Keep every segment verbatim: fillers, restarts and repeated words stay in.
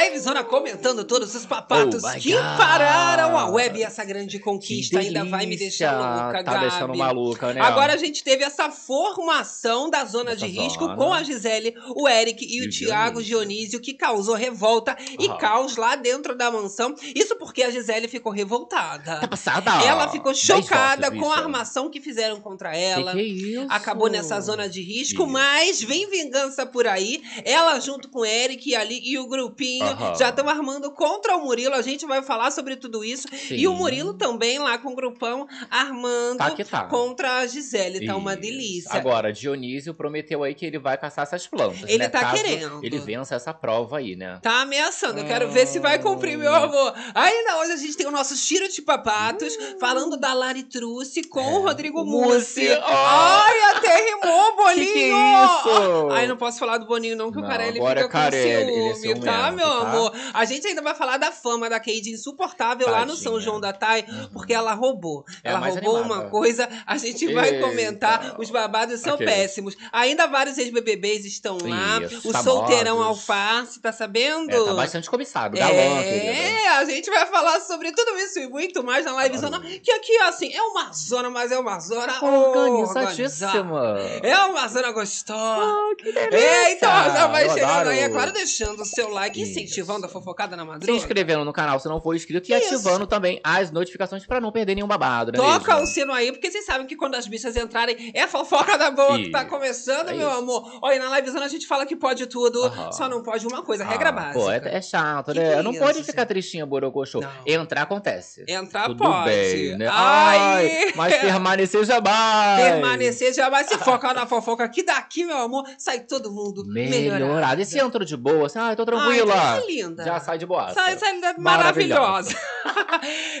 livezona comentando todos os papatos oh que pararam a web e essa grande conquista. Ainda vai me deixar louca, tá Gabi. Deixando maluca, né? Agora a gente teve essa formação da zona essa de risco zona. com a Gisele, o Eric e, e o Tiago Dionísio, que causou revolta uhum. e caos lá dentro da mansão. Isso porque a Gisele ficou revoltada. Tá passada. Ela ficou chocada com isso. a armação que fizeram contra ela. Que que é isso? Acabou nessa zona de risco, isso. mas vem vingança por aí. Ela junto com o Eric e ali e o grupinho uhum. já estão armando contra o Murilo. A gente vai falar sobre tudo isso. Sim. E o Murilo também lá com o grupão armando tá que tá. contra a Gisele. Isso. Tá uma delícia. Agora, Dionísio prometeu aí que ele vai caçar essas plantas. Ele né? tá Caso querendo. Ele vença essa prova aí, né? Tá ameaçando. Eu quero hum... ver se vai cumprir, meu amor. Ainda hoje a gente tem o nosso tiro de papatos hum... falando da Lari Trussi com é. o Rodrigo Mussi. Oh. Ai, até rimou, Boninho! Que que é isso? Ai, não posso falar do Boninho não, que não, o Carelli fica é com Carelli. ciúme, é ciumento, tá, meu tá? amor? A gente ainda vai falar da fama da Cade insuportável Tadinha. lá no São João da Thay, uhum. porque ela roubou. É ela roubou animada. uma coisa, a gente vai Eita. comentar, os babados são okay. péssimos. Ainda vários ex-B B Bs estão isso, lá, o tá solteirão mortos. Alface, tá sabendo? É, tá bastante cobiçado, galão. É, a gente vai falar sobre tudo isso e muito mais na live zona, que aqui, assim, é uma zona, mas é uma zona organizadíssima. É uma zona gostosa. Oh, que delícia. É, então já vai Adoraram. chegando aí, é claro, deixando o seu like, isso. incentivando a fofocada na madrugada. Se inscrevendo no canal se não for inscrito e isso. ativando também as notificações pra não perder nenhum babado, né? Toca mesmo? o sino aí, porque vocês sabem que quando as bichas entrarem, é fofoca da boa isso. que tá começando, é meu isso. amor. Olha, na livezona a gente fala que pode tudo, uhum. só não pode uma coisa, regra ah, básica. Pô, é, é chato, que né? Que é não isso, pode assim? ficar tristinha, borocochô. Entrar acontece. Entrar tudo pode. Bem, né? Ai, Ai, mas permanecer jamais. Permanecer jamais. Se focar na fofoca que daqui, meu amor, sai todo mundo melhorado. melhorado. E se entrou de boa, assim, ah, tô tranquila. Ai, então é linda. Já sai de boa. Sai, sai linda, maravilhosa.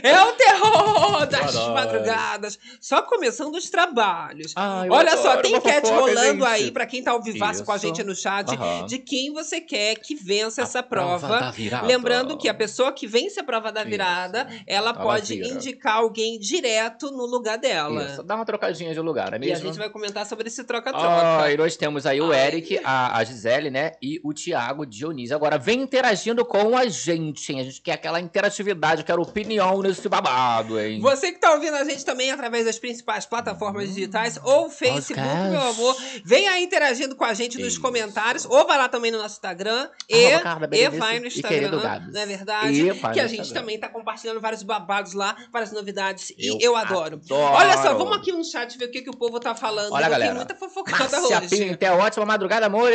É o terror das Caralho. madrugadas. Só começando os trabalhos. Ai, Olha adoro, só, tem enquete rolando gente. aí pra quem tá ao vivaço com a gente no chat uhum. de quem você quer que vença a essa prova. prova Lembrando que a pessoa que vence a prova da virada, isso. ela, ela pode vira. indicar alguém direto no lugar dela. Isso. Dá uma trocadinha de lugar, é mesmo? E a gente vai comentar sobre esse troca-troca. Ah, e nós temos aí o Ai. Eric, a, a Gisele, né? E o Tiago Dionísio. Agora, vem interagindo com a gente, hein? A gente quer aquela interatividade, quer opinião nesse babado, hein? Você que tá ouvindo a gente também através das principais plataformas hum. digitais ou Facebook, Podcast. meu amor. Vem aí interagindo com a gente Isso. nos comentários ou vai lá também no nosso Instagram e, Carla, e vai no Instagram, não é verdade? E que a gente Instagram. também tá compartilhando vários babados lá, várias novidades eu e eu adoro. adoro. Olha só, vamos aqui no chat ver o que, que o povo tá falando. Olha, galera. Muita fofocada Márcia hoje. Pinto, é ótima madrugada, amor,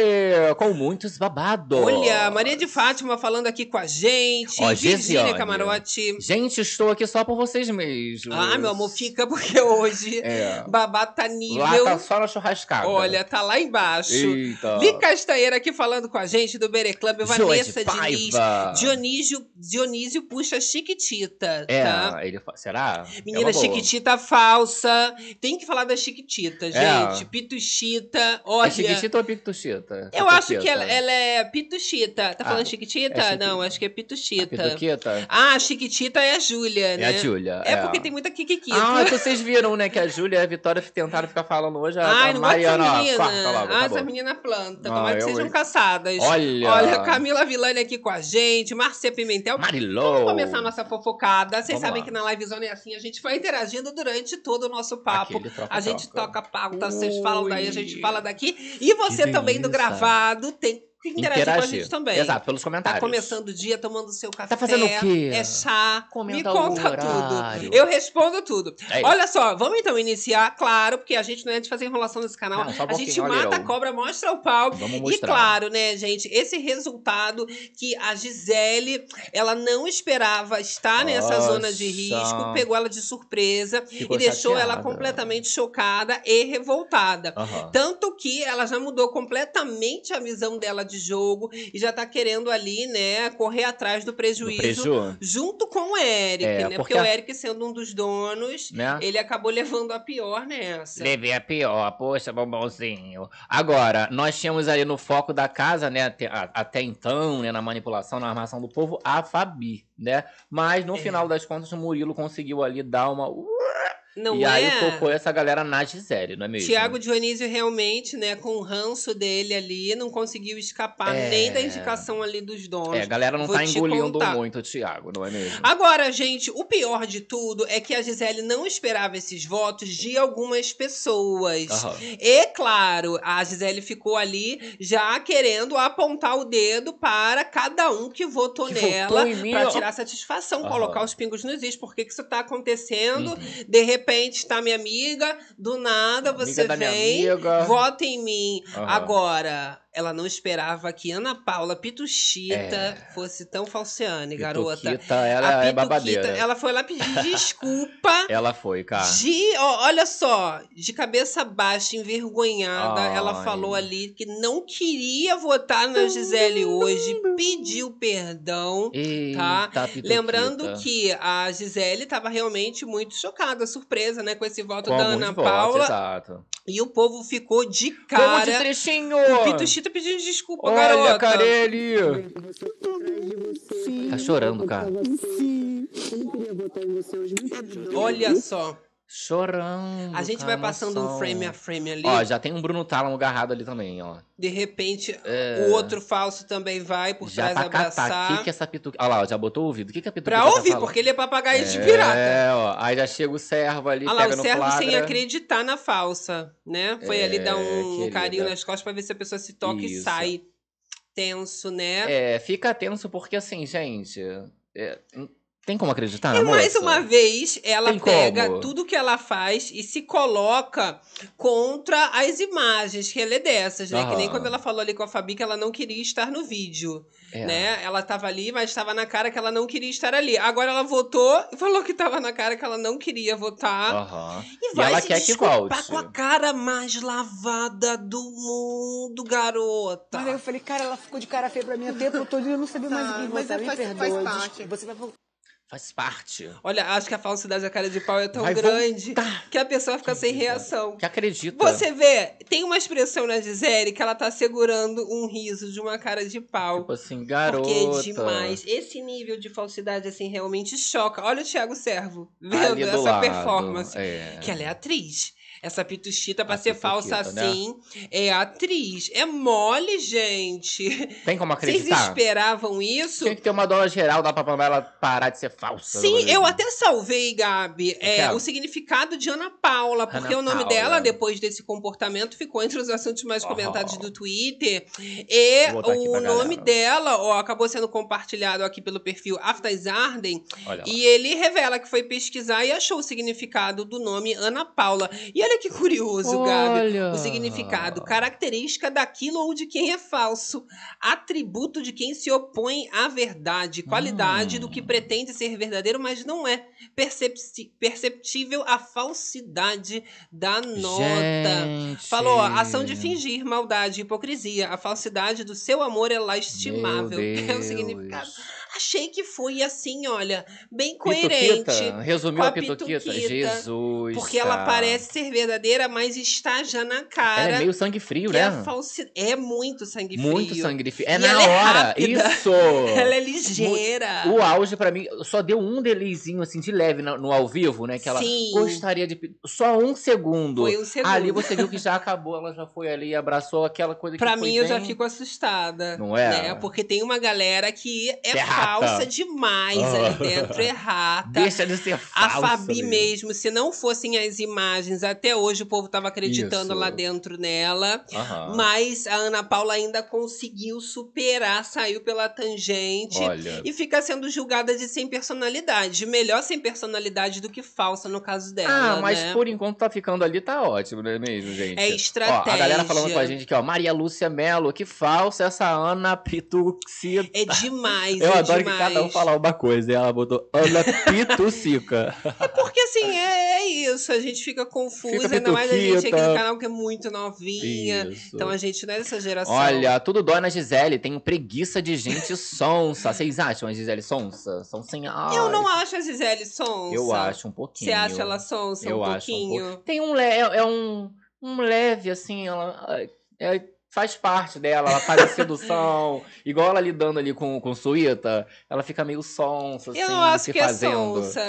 com muitos babados. Olha, Maria de Fátima falando aqui com a gente. Ó, Virgínia Camarote. Gente, estou aqui só por vocês mesmos. Ah, meu amor, fica porque hoje é. babado tá nível. Lá tá só na churrascada. Olha, tá lá embaixo. Eita. Vi Castanheira aqui falando com a gente do Bere Club. Vanessa Diniz. Dionísio, Dionísio puxa Chiquitita. É, tá? ele, será? Menina, é Chiquitita falsa. Tem que falar da Chiquitita, gente. É. Pituchita. Olha. É Chiquitita ou Pituchita? Eu acho que ela, ela é Pituchita. Tá falando ah, Chiquitita? É Não, acho que é Pituchita. Pituchita? Ah, Chiquitita é a Júlia, né? É a Júlia. É, é porque tem muita Kikikita. Ah, então vocês viram, né, que a Júlia e a Vitória tentaram ficar falando hoje. Ai, a não Mariana, gosto de menina. Quarta logo, ah, tá essa menina planta. Tomara ah, que sejam eu... caçadas. Olha. Olha, Camila Villani aqui com a gente. Márcia Pimentel. Marilô. Vamos começar a nossa fofocada. Vocês Vamos sabem lá. que na livezona é assim. A gente vai interagindo durante todo o nosso papo. Troca, a gente troca, toca pauta. Vocês falam daí, a gente fala daqui. E você que também delícia. do gravado tem Interagir, interagir com a gente também. Exato, pelos comentários. Tá começando o dia, tomando seu café. Tá fazendo o quê? É chá. Comenta Me conta horário. tudo. Eu respondo tudo. É Olha só, vamos então iniciar, claro, porque a gente não é de fazer enrolação nesse canal. Não, a gente mata a cobra, mostra o pau. Vamos mostrar. E claro, né, gente, esse resultado que a Gisele, ela não esperava estar Nossa. nessa zona de risco, pegou ela de surpresa Ficou e deixou chateada. ela completamente chocada e revoltada. Uhum. Tanto que ela já mudou completamente a visão dela de jogo e já tá querendo ali, né, correr atrás do prejuízo, do prejuízo. junto com o Eric, é, né? Porque, porque o Eric, sendo um dos donos, né? ele acabou levando a pior nessa. Levei a pior, poxa, bombonzinho. Agora, nós tínhamos ali no foco da casa, né, até, até então, né, na manipulação, na armação do povo, a Fabi, né? Mas no é. final das contas, o Murilo conseguiu ali dar uma... Não e é? aí focou essa galera na Gisele, não é mesmo? Tiago Dionísio realmente, né, com o ranço dele ali, não conseguiu escapar é... nem da indicação ali dos donos. É, a galera não Vou tá engolindo contar. muito o Tiago, não é mesmo? Agora, gente, o pior de tudo é que a Gisele não esperava esses votos de algumas pessoas. Uhum. E, claro, a Gisele ficou ali já querendo apontar o dedo para cada um que votou que nela, para tirar satisfação, uhum. colocar os pingos nos is. Por que que isso tá acontecendo? Uhum. De repente De repente, tá minha amiga, do nada você vem, vota em mim. Uhum. Agora, ela não esperava que Ana Paula Pituchita é. fosse tão falciane, garota. Ela a Pituchita, é babadeira. Ela foi lá pedir desculpa. Ela foi, cara. De, ó, olha só, de cabeça baixa, envergonhada, Ai. ela falou ali que não queria votar na Gisele hoje, pediu perdão, Eita, tá? Pituchita. Lembrando que a Gisele tava realmente muito chocada, surpresa. Surpresa, né, com esse voto com da Ana Paula. Exato. E o povo ficou de cara. De trechinho. O Pituchita pedindo desculpa, Olha, garota. Olha, Carelli. Tá chorando, cara. Sim. Olha só. Chorando. A gente vai passando um frame a frame ali. Ó, já tem um Bruno Tálamo agarrado ali também, ó. De repente, é... o outro falso também vai por já trás abraçar. Já O que que essa pituca... Olha lá, ó, já botou o ouvido. O que que a pituca Pra tá ouvir, falando? Porque ele é papagaio é... de pirata. É, ó. Aí já chega o servo ali, Olha pega lá, o no servo quadra. sem acreditar na falsa, né? Foi é... ali dar um Querida. carinho nas costas pra ver se a pessoa se toca Isso. e sai. Tenso, né? É, fica tenso porque assim, gente... É... Tem como acreditar na moça? E mais uma vez, ela Tem pega como? tudo que ela faz e se coloca contra as imagens que ela é dessas, né? Aham. Que nem quando ela falou ali com a Fabi que ela não queria estar no vídeo, é. né? Ela tava ali, mas tava na cara que ela não queria estar ali. Agora ela votou e falou que tava na cara que ela não queria votar. Aham. E vai e ela se quer desculpar que com a cara mais lavada do mundo, garota. Mas eu falei, cara, ela ficou de cara feia pra mim o tempo todo e eu não sabia mais o que votar. Mas é, faz parte. Você vai voltar. Faz parte. Olha, acho que a falsidade da cara de pau é tão Vai grande voltar. que a pessoa fica que sem acredita. reação. Que acredita. Você vê, tem uma expressão na Gisele que ela tá segurando um riso de uma cara de pau. Tipo assim, garota. Porque é demais. Esse nível de falsidade, assim, realmente choca. Olha o Thiago Servo vendo essa lado. performance. É. Que ela é atriz. Essa Pituchita, pra a ser falsa assim, né? é atriz. É mole, gente. Tem como acreditar? Vocês esperavam isso? Tinha que ter uma dona geral da Papamela parar de ser falsa. Sim, eu até salvei, Gabi, é, o significado de Ana Paula. Porque Ana o nome Paula. dela, depois desse comportamento, ficou entre os assuntos mais oh. comentados do Twitter. E o nome galera. dela ó, acabou sendo compartilhado aqui pelo perfil Aftasarden. E ele revela que foi pesquisar e achou o significado do nome Ana Paula. E olha que curioso, Gabi, olha. o significado, característica daquilo ou de quem é falso, atributo de quem se opõe à verdade, qualidade hum. do que pretende ser verdadeiro, mas não é, Percepci- perceptível a falsidade da nota. Gente. Falou, ó, ação de fingir, maldade, hipocrisia, a falsidade do seu amor é lastimável, é o significado. Achei que foi assim, olha, bem coerente. Pituchita. Resumiu a Pituchita. Jesus. Porque cara. ela parece ser verdadeira, mas está já na cara. Ela é meio sangue frio, né? É, falsi... é muito sangue frio. Muito sangue frio. É e na ela hora. É Isso. Ela é ligeira. O auge, pra mim, só deu um delizinho, assim, de leve no, no ao vivo, né? Que ela Sim. gostaria de. Só um segundo. Foi um segundo. Ali você viu que já acabou, ela já foi ali e abraçou aquela coisa que pra foi Pra mim, bem... eu já fico assustada. Não é? Né? Porque tem uma galera que é falsa. Falsa demais oh. ali dentro, errata. Deixa de ser falsa. A Fabi mesmo. mesmo, se não fossem as imagens, até hoje o povo tava acreditando Isso. lá dentro nela. Uhum. Mas a Ana Paula ainda conseguiu superar, saiu pela tangente. Olha. E fica sendo julgada de sem personalidade. Melhor sem personalidade do que falsa no caso dela, Ah, mas né? por enquanto tá ficando ali, tá ótimo, não é mesmo, gente? É estratégia. Ó, a galera falando com a gente aqui, ó, Maria Lúcia Mello, que falsa essa Ana Pituchita. É demais, Eu é adoro. Que cada um falar uma coisa, e ela botou Ana Pituchita. É porque assim, é, é isso, a gente fica confusa, fica ainda mais a gente aqui no canal que é muito novinha, isso. então a gente não é dessa geração. Olha, tudo dói na Gisele, tem preguiça de gente sonsa. Vocês acham a Gisele sonsa? São sem ar. Eu não acho a Gisele sonsa. Eu acho um pouquinho. Você acha ela sonsa Eu um pouquinho? Um po... Tem um, le... é um... um leve, assim, ela... É... Faz parte dela, ela faz a sedução. Igual ela lidando ali com, com Suíta, ela fica meio sonsa, assim, se fazendo. Eu não acho que é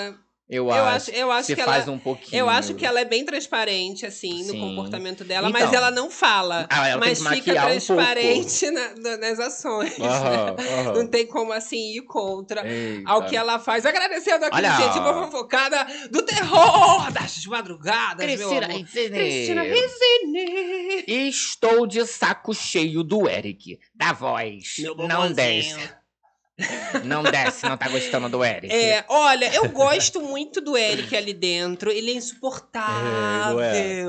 sonsa. Eu, eu acho, acho eu acho que faz ela, um pouquinho. Eu acho que ela é bem transparente, assim, no Sim. comportamento dela, então, mas ela não fala. Ah, ela mas tem que fica transparente um na, nas ações. Uhum, né? Uhum. Não tem como, assim, ir contra Eita. ao que ela faz. Agradecendo aqui, Olha. gente, uma fofocada do terror das madrugadas, Cristina, meu amor. Cristina Rizini. Estou de saco cheio do Eric, da voz. Meu não desce. Não desce, não tá gostando do Eric. É, olha, eu gosto muito do Eric ali dentro. Ele é insuportável. É, é.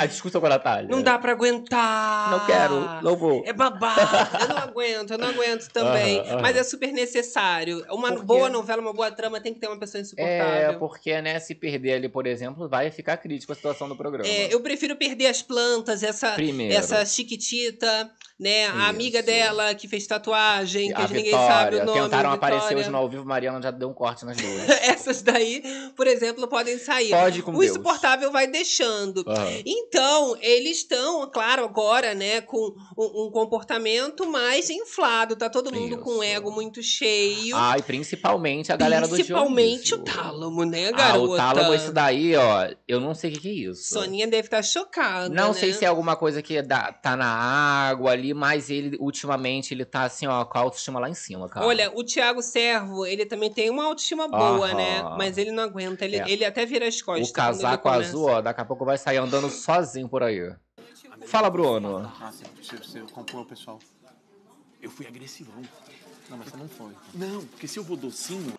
A, a discussão com a Natália. Não dá pra aguentar. Não quero, não vou. É babado. Eu não aguento, eu não aguento também. Uh-huh, uh-huh. Mas é super necessário. Uma boa novela, uma boa trama, tem que ter uma pessoa insuportável. É, porque, né, se perder ali, por exemplo, vai ficar crítico a situação do programa. É, eu prefiro perder as plantas, essa, essa chiquitita, né, a amiga dela que fez tatuagem, que a gente, ninguém sabe o nome. Tentaram aparecer hoje no Ao Vivo, Mariana já deu um corte nas duas. Essas daí, por exemplo, podem sair. Pode com Deus. O insuportável vai deixando. Uhum. Então, eles estão, claro, agora, né, com um, um comportamento mais inflado. Tá todo mundo Isso. com um ego muito cheio. Ah, e principalmente a galera principalmente do Dionísio. Principalmente o Tálamo, né, garota? Ah, o Tálamo, isso daí, ó, eu não sei o que, que é isso. Soninha deve estar tá chocada, Não né? sei se é alguma coisa que dá, tá na água ali, mas ele, ultimamente, ele tá assim, ó, com a autoestima lá em cima, cara. Olha, o Tiago Servo, ele também tem uma autoestima boa, Aham. né? Mas ele não aguenta, ele, é. ele até vira as costas. O casaco azul, ó, daqui a pouco vai sair andando sozinho por aí. Fala, Bruno. Ah, você, você comprou, pessoal. Eu fui agressivão. Não, mas você não foi. Não, porque se eu vou docinho...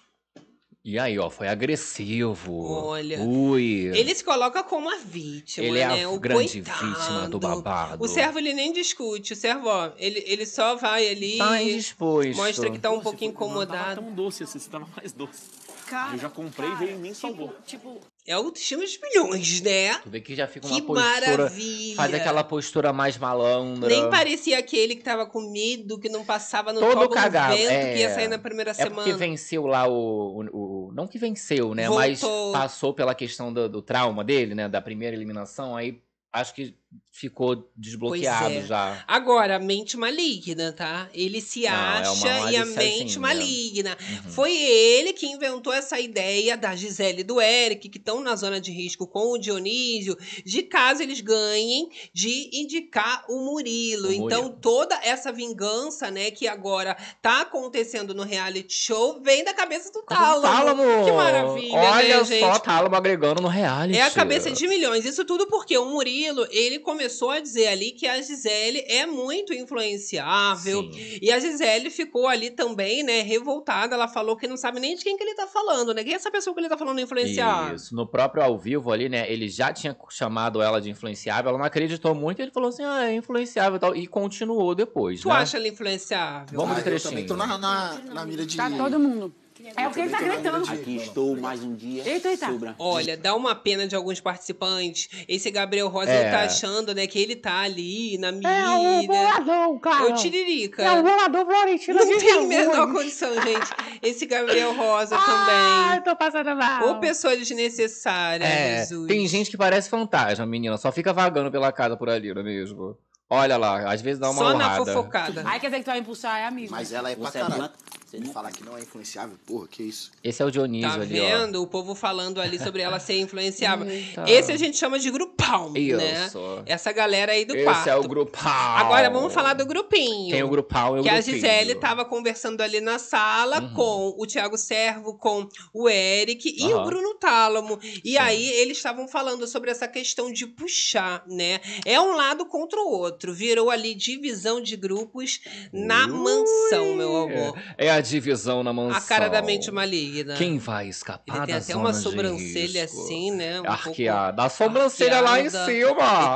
E aí, ó, foi agressivo. Olha, Ui. ele se coloca como a vítima, ele né? Ele é a o grande coitado. vítima do babado. O servo, ele nem discute. O servo, ó, ele, ele só vai ali... Tá indisposto. Mostra que tá um Nossa, pouco incomodado. Não tava tão doce assim, você tava mais doce. Cara, eu já comprei e veio em mim salvou. Tipo... É o time de milhões, né? Tu vê que já fica uma que postura... Maravilha. Faz aquela postura mais malandra. Nem parecia aquele que tava com medo, que não passava no Todo topo cagado. do vento, é... que ia sair na primeira é semana. É porque venceu lá o, o, o... Não que venceu, né? Voltou. Mas passou pela questão do, do trauma dele, né? Da primeira eliminação, aí acho que... Ficou desbloqueado é. já. Agora, a mente maligna, tá? Ele se acha Não, é e a mente assim, maligna. Né? Uhum. Foi ele que inventou essa ideia da Gisele e do Eric, que estão na zona de risco com o Dionísio, de caso eles ganhem, de indicar o Murilo. O Murilo. Então, toda essa vingança, né, que agora tá acontecendo no reality show, vem da cabeça do Tálamo. Tálamo! Que maravilha, Olha né, gente? Olha só, Tálamo agregando no reality. É a cabeça de milhões. Isso tudo porque o Murilo, ele começou a dizer ali que a Gisele é muito influenciável. Sim. E a Gisele ficou ali também, né, revoltada. Ela falou que não sabe nem de quem que ele tá falando, né? Quem é essa pessoa que ele tá falando influenciável? Isso. No próprio Ao Vivo ali, né, ele já tinha chamado ela de influenciável. Ela não acreditou muito. Ele falou assim, ah, é influenciável e tal. E continuou depois, Tu né? acha ela influenciável? Vamos ah, eu também tô na, na, na mira de... Tá todo mundo. É o que ele tá gritando. Aqui estou mais um dia. Eita, eita. A... Olha, dá uma pena de alguns participantes. Esse Gabriel Rosa, é. ele tá achando, né, que ele tá ali na mídia. É o boladão, cara. É o Tiririca. É o bolador florentino. Não tem a menor condição, gente. Esse Gabriel Rosa também. Ah, eu tô passando mal. Ou pessoa desnecessária, é, Jesus. Tem gente que parece fantasma, menina. Só fica vagando pela casa por ali, não é mesmo? Olha lá, às vezes dá uma Só honrada. Só na fofocada. Aí quer dizer que tu vai impulsar, é amigo. Mas ela é pra caralho. Ele falar que não é influenciável, porra, que isso? Esse é o Dionísio tá ali, Tá vendo? Ó. O povo falando ali sobre ela ser influenciável. Eita. Esse a gente chama de grupal, né? Essa galera aí do Esse quarto. Esse é o grupal. Agora vamos falar do grupinho. Tem o grupal e o que grupinho. Que a Gisele tava conversando ali na sala uhum. com o Tiago Servo, com o Eric e uhum. o Bruno Tálamo. E Sim. aí eles estavam falando sobre essa questão de puxar, né? É um lado contra o outro. Virou ali divisão de grupos na Ui. mansão, meu amor. É a divisão na mansão. A cara da mente maligna. Quem vai escapar da zona de risco? Ele tem até uma sobrancelha assim, né? Um arqueada. A sobrancelha arqueada. lá em cima.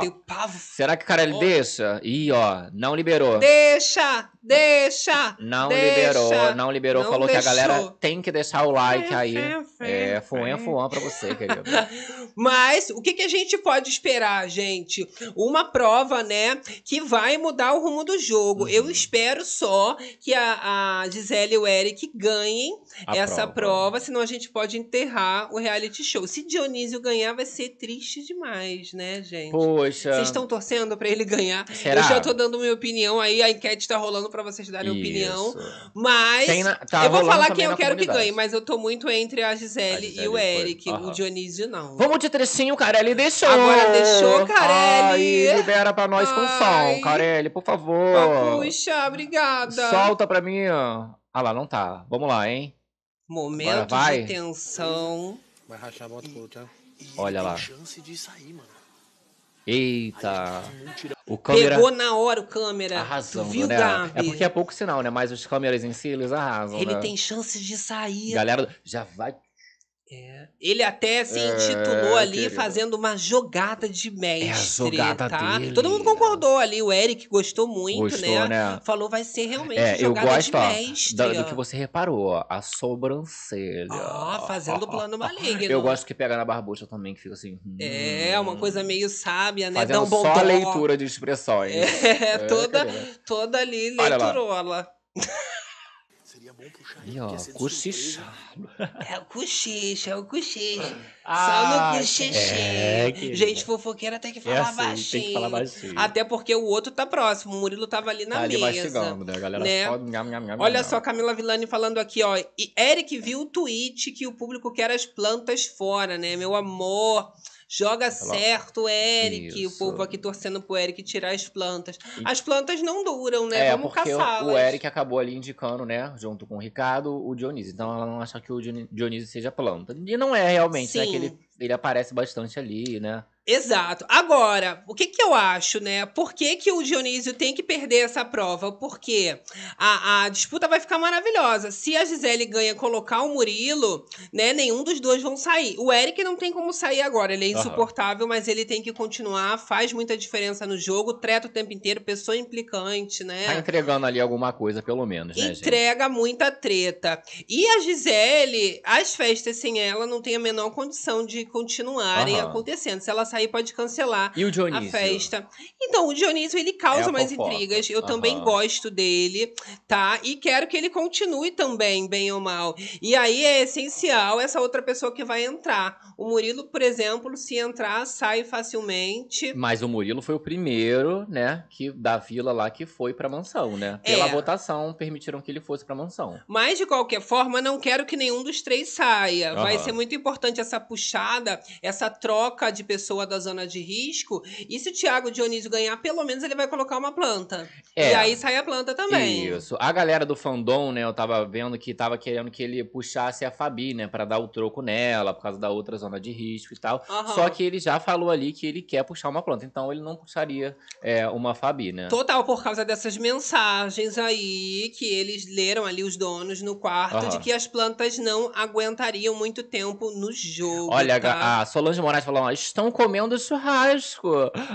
Ele tem o pavo. Será que o cara ele deixa? Ih, ó, não liberou. Deixa, deixa, Não deixa, liberou, não liberou. Não Falou deixou. que a galera tem que deixar o like aí. É, fuan, fuan pra você, querido. Mas o que, que a gente pode esperar, gente? Uma prova, né, que vai mudar o rumo do jogo. Uhum. Eu espero só que a, a Gisele e o Eric ganhem a essa prova. prova, senão a gente pode enterrar o reality show. Se Dionísio ganhar, vai ser triste demais. Gomes, né, gente? Poxa. Vocês estão torcendo pra ele ganhar. Será? Eu já tô dando minha opinião aí, a enquete tá rolando pra vocês darem Isso. opinião. Mas na, tá eu vou falar quem eu quero comunidade. que ganhe, mas eu tô muito entre a Gisele, a Gisele e o Eric. Uhum. O Dionísio, não. Vamos de trecinho, Carelli deixou. Agora deixou, Carelli. Ai, libera pra nós Ai. com som, Carelli, por favor. Ah, puxa, obrigada. Solta pra mim. Ah lá, não tá. Vamos lá, hein? Momento de tensão. Vai rachar a volta pro Thiago. Olha lá. Eita. O câmera... Pegou na hora o câmera. Arrasando, tu viu, né? Gabi? É porque é pouco sinal, né? Mas os câmeras em si, eles arrasam, Ele né? tem chance de sair. Galera, já vai... É. Ele até se intitulou é, ali querido. fazendo uma jogada de mestre, é a jogada tá? Dele. Todo mundo concordou ali, o Eric gostou muito, gostou, né? né? Falou, vai ser realmente é, jogada eu gosto, de ó, mestre. Do, do que você reparou, ó, a sobrancelha. Ah, fazendo o plano maligno. Eu gosto que pega na barbucha também, que fica assim... Hum, é, uma coisa meio sábia, né? Fazendo só a leitura de expressões. É, é toda, toda ali leiturola. Seria bom puxar ele. Ó, cochichado. É o cochicho, é o cochicho. Ah, só no cochicho. É, que... Gente fofoqueira até que falar é assim, baixinho. Tem que falar baixinho. Até porque o outro tá próximo. O Murilo tava ali na tá mesa. Tá ali mastigando, né? A galera né? só... Nham, nham, nham, Olha nham. só, Camila Villani falando aqui, ó. E Eric viu o tweet que o público quer as plantas fora, né? Meu amor... Joga Olá. certo, Eric. Isso. O povo aqui torcendo pro Eric tirar as plantas. As plantas não duram, né? É, Vamos caçá-las. O Eric acabou ali indicando, né? Junto com o Ricardo, o Dionísio. Então ela não acha que o Dionísio seja planta. E não é realmente, Sim. né? Que ele, ele aparece bastante ali, né? Exato. Agora, o que que eu acho, né? Por que que o Dionísio tem que perder essa prova? Porque a, a disputa vai ficar maravilhosa. Se a Gisele ganha colocar o Murilo, né? Nenhum dos dois vão sair. O Eric não tem como sair agora. Ele é insuportável, uhum. mas ele tem que continuar. Faz muita diferença no jogo. Treta o tempo inteiro. Pessoa implicante, né? Tá entregando ali alguma coisa, pelo menos, né, gente? Entrega muita treta. E a Gisele, as festas sem ela não tem a menor condição de continuarem uhum. acontecendo. Se ela sair aí pode cancelar e o Dionísio? a festa. Então, o Dionísio, ele causa é mais intrigas. Eu uhum. também gosto dele, tá? E quero que ele continue também, bem ou mal. E aí é essencial essa outra pessoa que vai entrar. O Murilo, por exemplo, se entrar, sai facilmente. Mas o Murilo foi o primeiro, né? Que, da vila lá, que foi pra mansão, né? Pela é. votação, permitiram que ele fosse pra mansão. Mas, de qualquer forma, não quero que nenhum dos três saia. Uhum. Vai ser muito importante essa puxada, essa troca de pessoa da zona de risco, e se o Tiago Dionísio ganhar, pelo menos ele vai colocar uma planta. É. E aí sai a planta também. Isso. A galera do fandom, né, eu tava vendo que tava querendo que ele puxasse a Fabi, né, pra dar o troco nela, por causa da outra zona de risco e tal. Uhum. Só que ele já falou ali que ele quer puxar uma planta, então ele não puxaria é, uma Fabi, né. Total, por causa dessas mensagens aí, que eles leram ali, os donos, no quarto, uhum. de que as plantas não aguentariam muito tempo no jogo. Olha, tá? a Solange Moraes falou, ó, estão comendo do churrasco.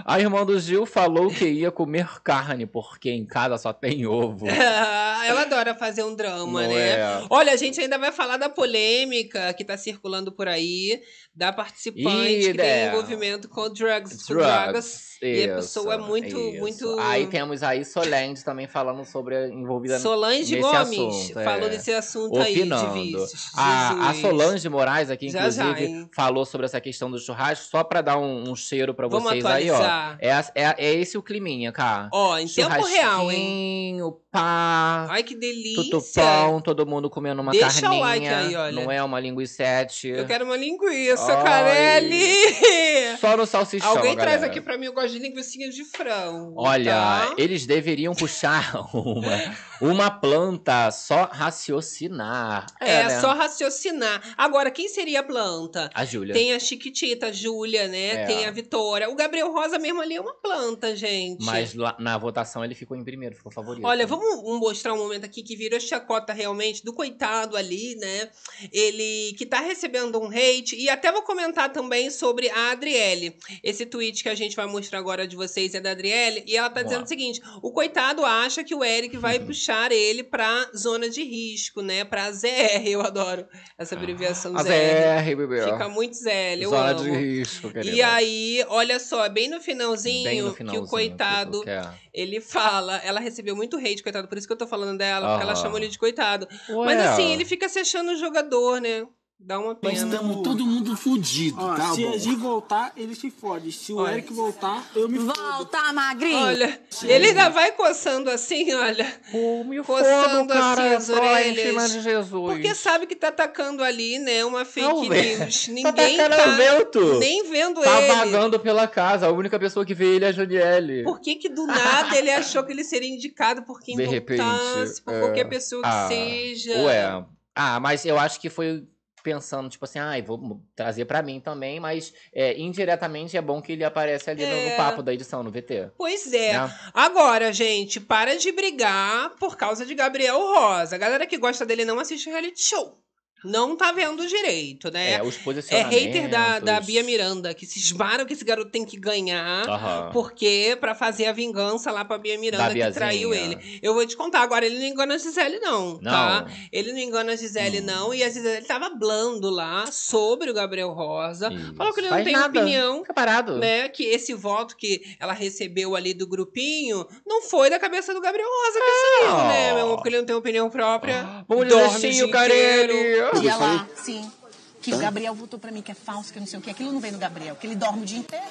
A irmã do Gil falou que ia comer carne, porque em casa só tem ovo. Ela adora fazer um drama, Não né? É. Olha, a gente ainda vai falar da polêmica que tá circulando por aí, da participante e que é. tem envolvimento com drugs. drugs. Com drogas. Isso, e a pessoa é muito, isso. muito... Aí temos aí Solange também falando sobre envolvida Solange nesse Gomes assunto. É. falou desse assunto Opinando. aí de vícios. A, a Solange Moraes aqui, já, inclusive, já, falou sobre essa questão do churrasco, só pra dar um Um, um cheiro pra Vamos vocês atualizar. aí, ó. É, é, é esse o climinha, cara. Ó, em tempo real, hein? Pá. Ai, que delícia. Tutupão, todo mundo comendo uma Deixa carninha. Deixa o like aí, olha. Não é uma linguiçete. Eu quero uma linguiça, Ai. Carelli. Só no salsichão, Alguém galera. traz aqui pra mim, eu gosto de linguiçinha de frango. Olha, tá? eles deveriam puxar uma, uma planta, só raciocinar. É, é né? só raciocinar. Agora, quem seria a planta? A Júlia. Tem a Chiquitita, a Júlia, né? É. Tem a Vitória. O Gabriel Rosa mesmo ali é uma planta, gente. Mas lá, na votação ele ficou em primeiro, ficou favorito. Olha, vamos mostrar um momento aqui que virou chacota realmente do coitado ali, né? Ele que tá recebendo um hate. E até vou comentar também sobre a Adriele. Esse tweet que a gente vai mostrar agora de vocês é da Adriele. E ela tá Uau. dizendo o seguinte, o coitado acha que o Eric vai uhum. puxar ele pra zona de risco, né? Pra Z R. Eu adoro essa abreviação ah, Z R. A Z R, bebê. Fica muito Z L, eu Zona amo. de risco, querida. E aí, olha só, bem no finalzinho, bem no finalzinho que o coitado, que ele fala, ela recebeu muito hate, coitado, por isso que eu tô falando dela, ah. porque ela chamou ele de coitado. Ué. Mas assim, ele fica se achando jogador, né? Dá uma pena. Nós estamos todo mundo fudido, ó, tá se bom? Se a Gi voltar, ele se fode. Se o olha. Eric voltar, eu me fodo. Volta, magrinho! Olha, sim. Ele ainda vai coçando assim, olha. Oh, me coçando fodo, cara, assim as orelhas. Em cima de Jesus. Porque sabe que tá atacando ali, né? Uma fake news. Ninguém tá, tá vento. Nem vendo tá ele. Tá vagando pela casa. A única pessoa que vê ele é a Janiele. Por que que do nada ele achou que ele seria indicado por quem voltasse? Por é... qualquer pessoa que ah, seja. Ué. Ah, mas eu acho que foi... pensando, tipo assim, ai, ah, vou trazer pra mim também, mas é, indiretamente é bom que ele aparece ali é... no, no papo da edição, no V T. Pois é. Né? Agora, gente, para de brigar por causa de Gabriel Rosa. A galera que gosta dele não assiste reality show. Não tá vendo direito, né? É, os posicionamentos... É hater da, da Bia Miranda, que se esmaram que esse garoto tem que ganhar, uhum. porque pra fazer a vingança lá pra Bia Miranda, da que Biazinha. Traiu ele. Eu vou te contar, agora ele não engana a Gisele, não, não. tá? Ele não engana a Gisele, hum. não. E a Gisele tava blando lá sobre o Gabriel Rosa. Isso. Falou que ele não Faz tem nada. opinião. Fica parado. Né? Que esse voto que ela recebeu ali do grupinho não foi da cabeça do Gabriel Rosa que é. saiu, né, meu amor? Porque ele não tem opinião própria. Vamos dormir o Carelli. E ela, sim, que o Gabriel votou pra mim, que é falso, que não sei o que. Aquilo não vem do Gabriel, que ele dorme o dia inteiro.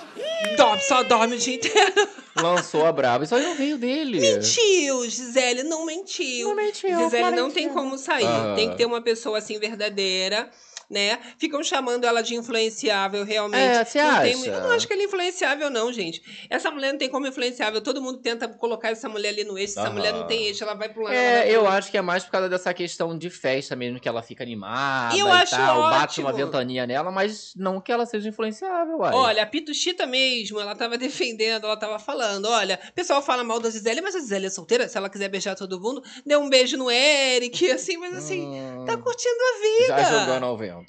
Dorme, só dorme o dia inteiro. Lançou a brava, isso aí não veio dele. Mentiu, Gisele, não mentiu. Não mentiu. Gisele não tem como sair. Ah. Tem que ter uma pessoa, assim, verdadeira, né? Ficam chamando ela de influenciável, realmente. É, você acha? Tem... Eu não acho que ela é influenciável, não, gente. Essa mulher não tem como influenciável. Todo mundo tenta colocar essa mulher ali no eixo. Essa uhum. mulher não tem eixo, ela vai pro lado. É, eu acho que é mais por causa dessa questão de festa mesmo, que ela fica animada e, eu e acho tal. Ótimo. Bate uma ventania nela, mas não que ela seja influenciável, uai. Olha, a Pituchita mesmo, ela tava defendendo, ela tava falando, olha, o pessoal fala mal da Gisele, mas a Gisele é solteira, se ela quiser beijar todo mundo, dê um beijo no Eric, assim, mas assim, hum, tá curtindo a vida. Já jogando ao vento.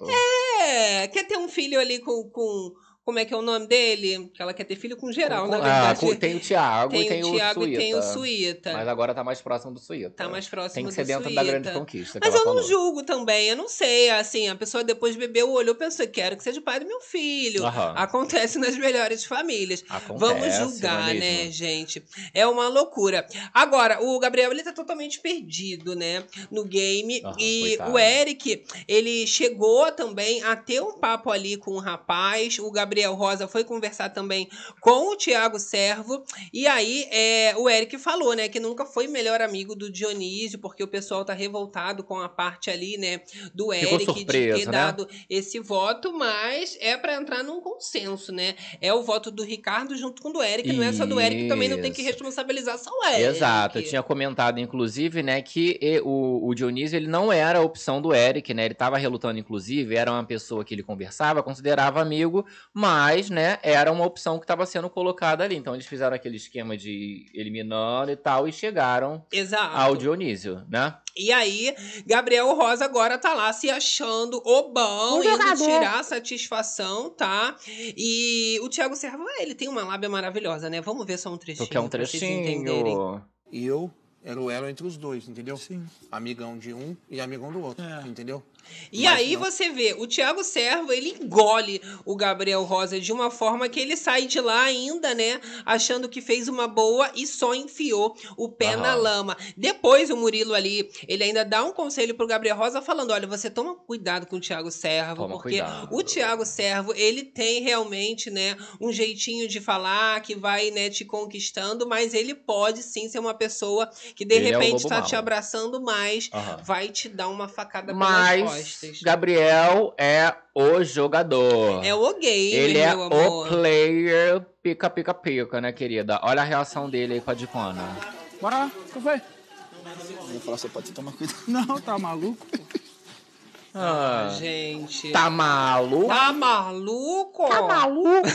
É, quer ter um filho ali com, com... Como é que é o nome dele? Que ela quer ter filho com geral, na verdade. Ah, tem o Tiago e tem o Tiago e tem o Suíta. Mas agora tá mais próximo do Suíta. Tá mais próximo do Suíta. Tem que ser dentro da Grande Conquista. Mas eu não julgo também, eu não sei. Assim, a pessoa depois bebeu, olhou e pensou, quero que seja o pai do meu filho. Aham. Acontece nas melhores famílias. Acontece, vamos julgar, né, gente? É uma loucura. Agora, o Gabriel, ele tá totalmente perdido, né? No game. Aham, e coitado. O Eric, ele chegou também a ter um papo ali com o rapaz. O Gabriel Gabriel Rosa foi conversar também com o Tiago Servo, e aí é, o Eric falou, né, que nunca foi melhor amigo do Dionísio, porque o pessoal tá revoltado com a parte ali, né, do Ficou Eric surpresa, de ter né? dado esse voto, mas é pra entrar num consenso, né, é o voto do Ricardo junto com o do Eric, não é só do Eric, também não tem que responsabilizar só o Eric. Exato, eu tinha comentado, inclusive, né, que o, o Dionísio, ele não era a opção do Eric, né, ele tava relutando, inclusive, era uma pessoa que ele conversava, considerava amigo, mas Mas, né, era uma opção que estava sendo colocada ali. Então, eles fizeram aquele esquema de eliminando e tal, e chegaram Exato. ao Dionísio, né? E aí, Gabriel Rosa agora tá lá se achando o bom, o indo tirar a satisfação, tá? E o Tiago Servo, ele tem uma lábia maravilhosa, né? Vamos ver só um trechinho, que é um trechinho. Pra vocês entenderem. E eu... Era o elo entre os dois, entendeu? Sim. Amigão de um e amigão do outro, é. entendeu? E Mas aí não... você vê, o Tiago Servo, ele engole o Gabriel Rosa de uma forma que ele sai de lá ainda, né? Achando que fez uma boa e só enfiou o pé uhum. na lama. Depois o Murilo ali, ele ainda dá um conselho pro Gabriel Rosa falando, olha, você toma cuidado com o Tiago Servo, toma porque cuidado. o Tiago Servo, ele tem realmente, né, um jeitinho de falar que vai, né, te conquistando, mas ele pode sim ser uma pessoa... que de ele repente é tá mal. te abraçando mais, uhum. vai te dar uma facada pelas costas. Gabriel é o jogador. É o game, ele meu é amor. o player pica, pica, pica, né, querida? Olha a reação dele aí com a Dicona. Bora lá, o que foi? Eu vou falar, você pode tomar cuidado. Não, tá maluco? ah, gente. Tá maluco? Tá maluco? Tá maluco?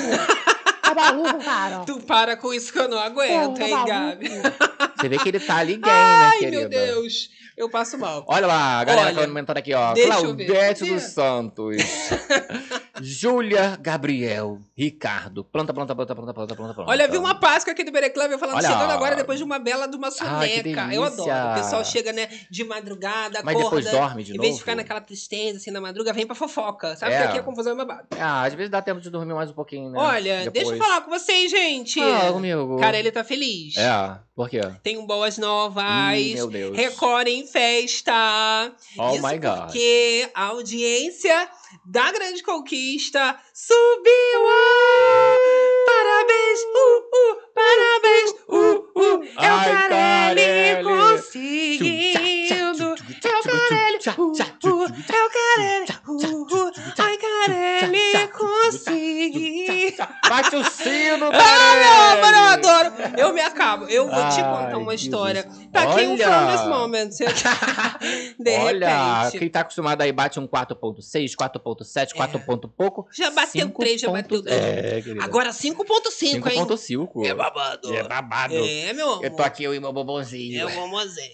Tá maluco, cara? Tu para com isso que eu não aguento, hein, Gabi? Você vê que ele tá ali gay, né, querida? Ai, meu Deus. Eu passo mal. Olha lá, a galera Olha, tá comentando aqui, ó. Claudete dos Santos. Júlia, Gabriel, Ricardo. Planta, planta, planta, planta, planta, planta, planta. Olha, vi uma Páscoa aqui do Berê Club, eu falando, olha, chegando agora depois de uma bela de uma soneca. Ai, eu adoro. O pessoal chega, né, de madrugada, mas acorda. Mas depois dorme de novo. Em vez de ficar naquela tristeza, assim, na madruga, vem pra fofoca. Sabe é. que aqui é confusão e babado. Ah, às vezes dá tempo de dormir mais um pouquinho, né? Olha, depois. Deixa eu falar com vocês, gente. Ah, comigo. Carelli tá feliz. É, por quê? Tem boas novas. Hum, meu Deus. Record em festa. Oh, isso my God. Porque a audiência da Grande Conquista subiu! Uh, parabéns! Uh, uh, parabéns! Uh, uh, é o Carelli conseguindo! É o Carelli! Uh, uh, é o Carelli! Uh, uh, ai, Carelli conseguiu! Bate o sino, Carelli! Ah, meu amor, eu adoro! Eu me acabo. Eu vou ai, te contar uma história. Jesus. Tá aqui um from this moment. De Olha, repente. Quem tá acostumado aí bate um quatro ponto seis, quatro ponto sete, quatro. É. Ponto pouco. Já bateu cinco três, ponto... já bateu dois. É, agora cinco ponto cinco, hein? cinco ponto cinco. É babado. É babado. É, meu amor. Eu tô aqui, eu e meu bombonzinho. É o bombonzinho.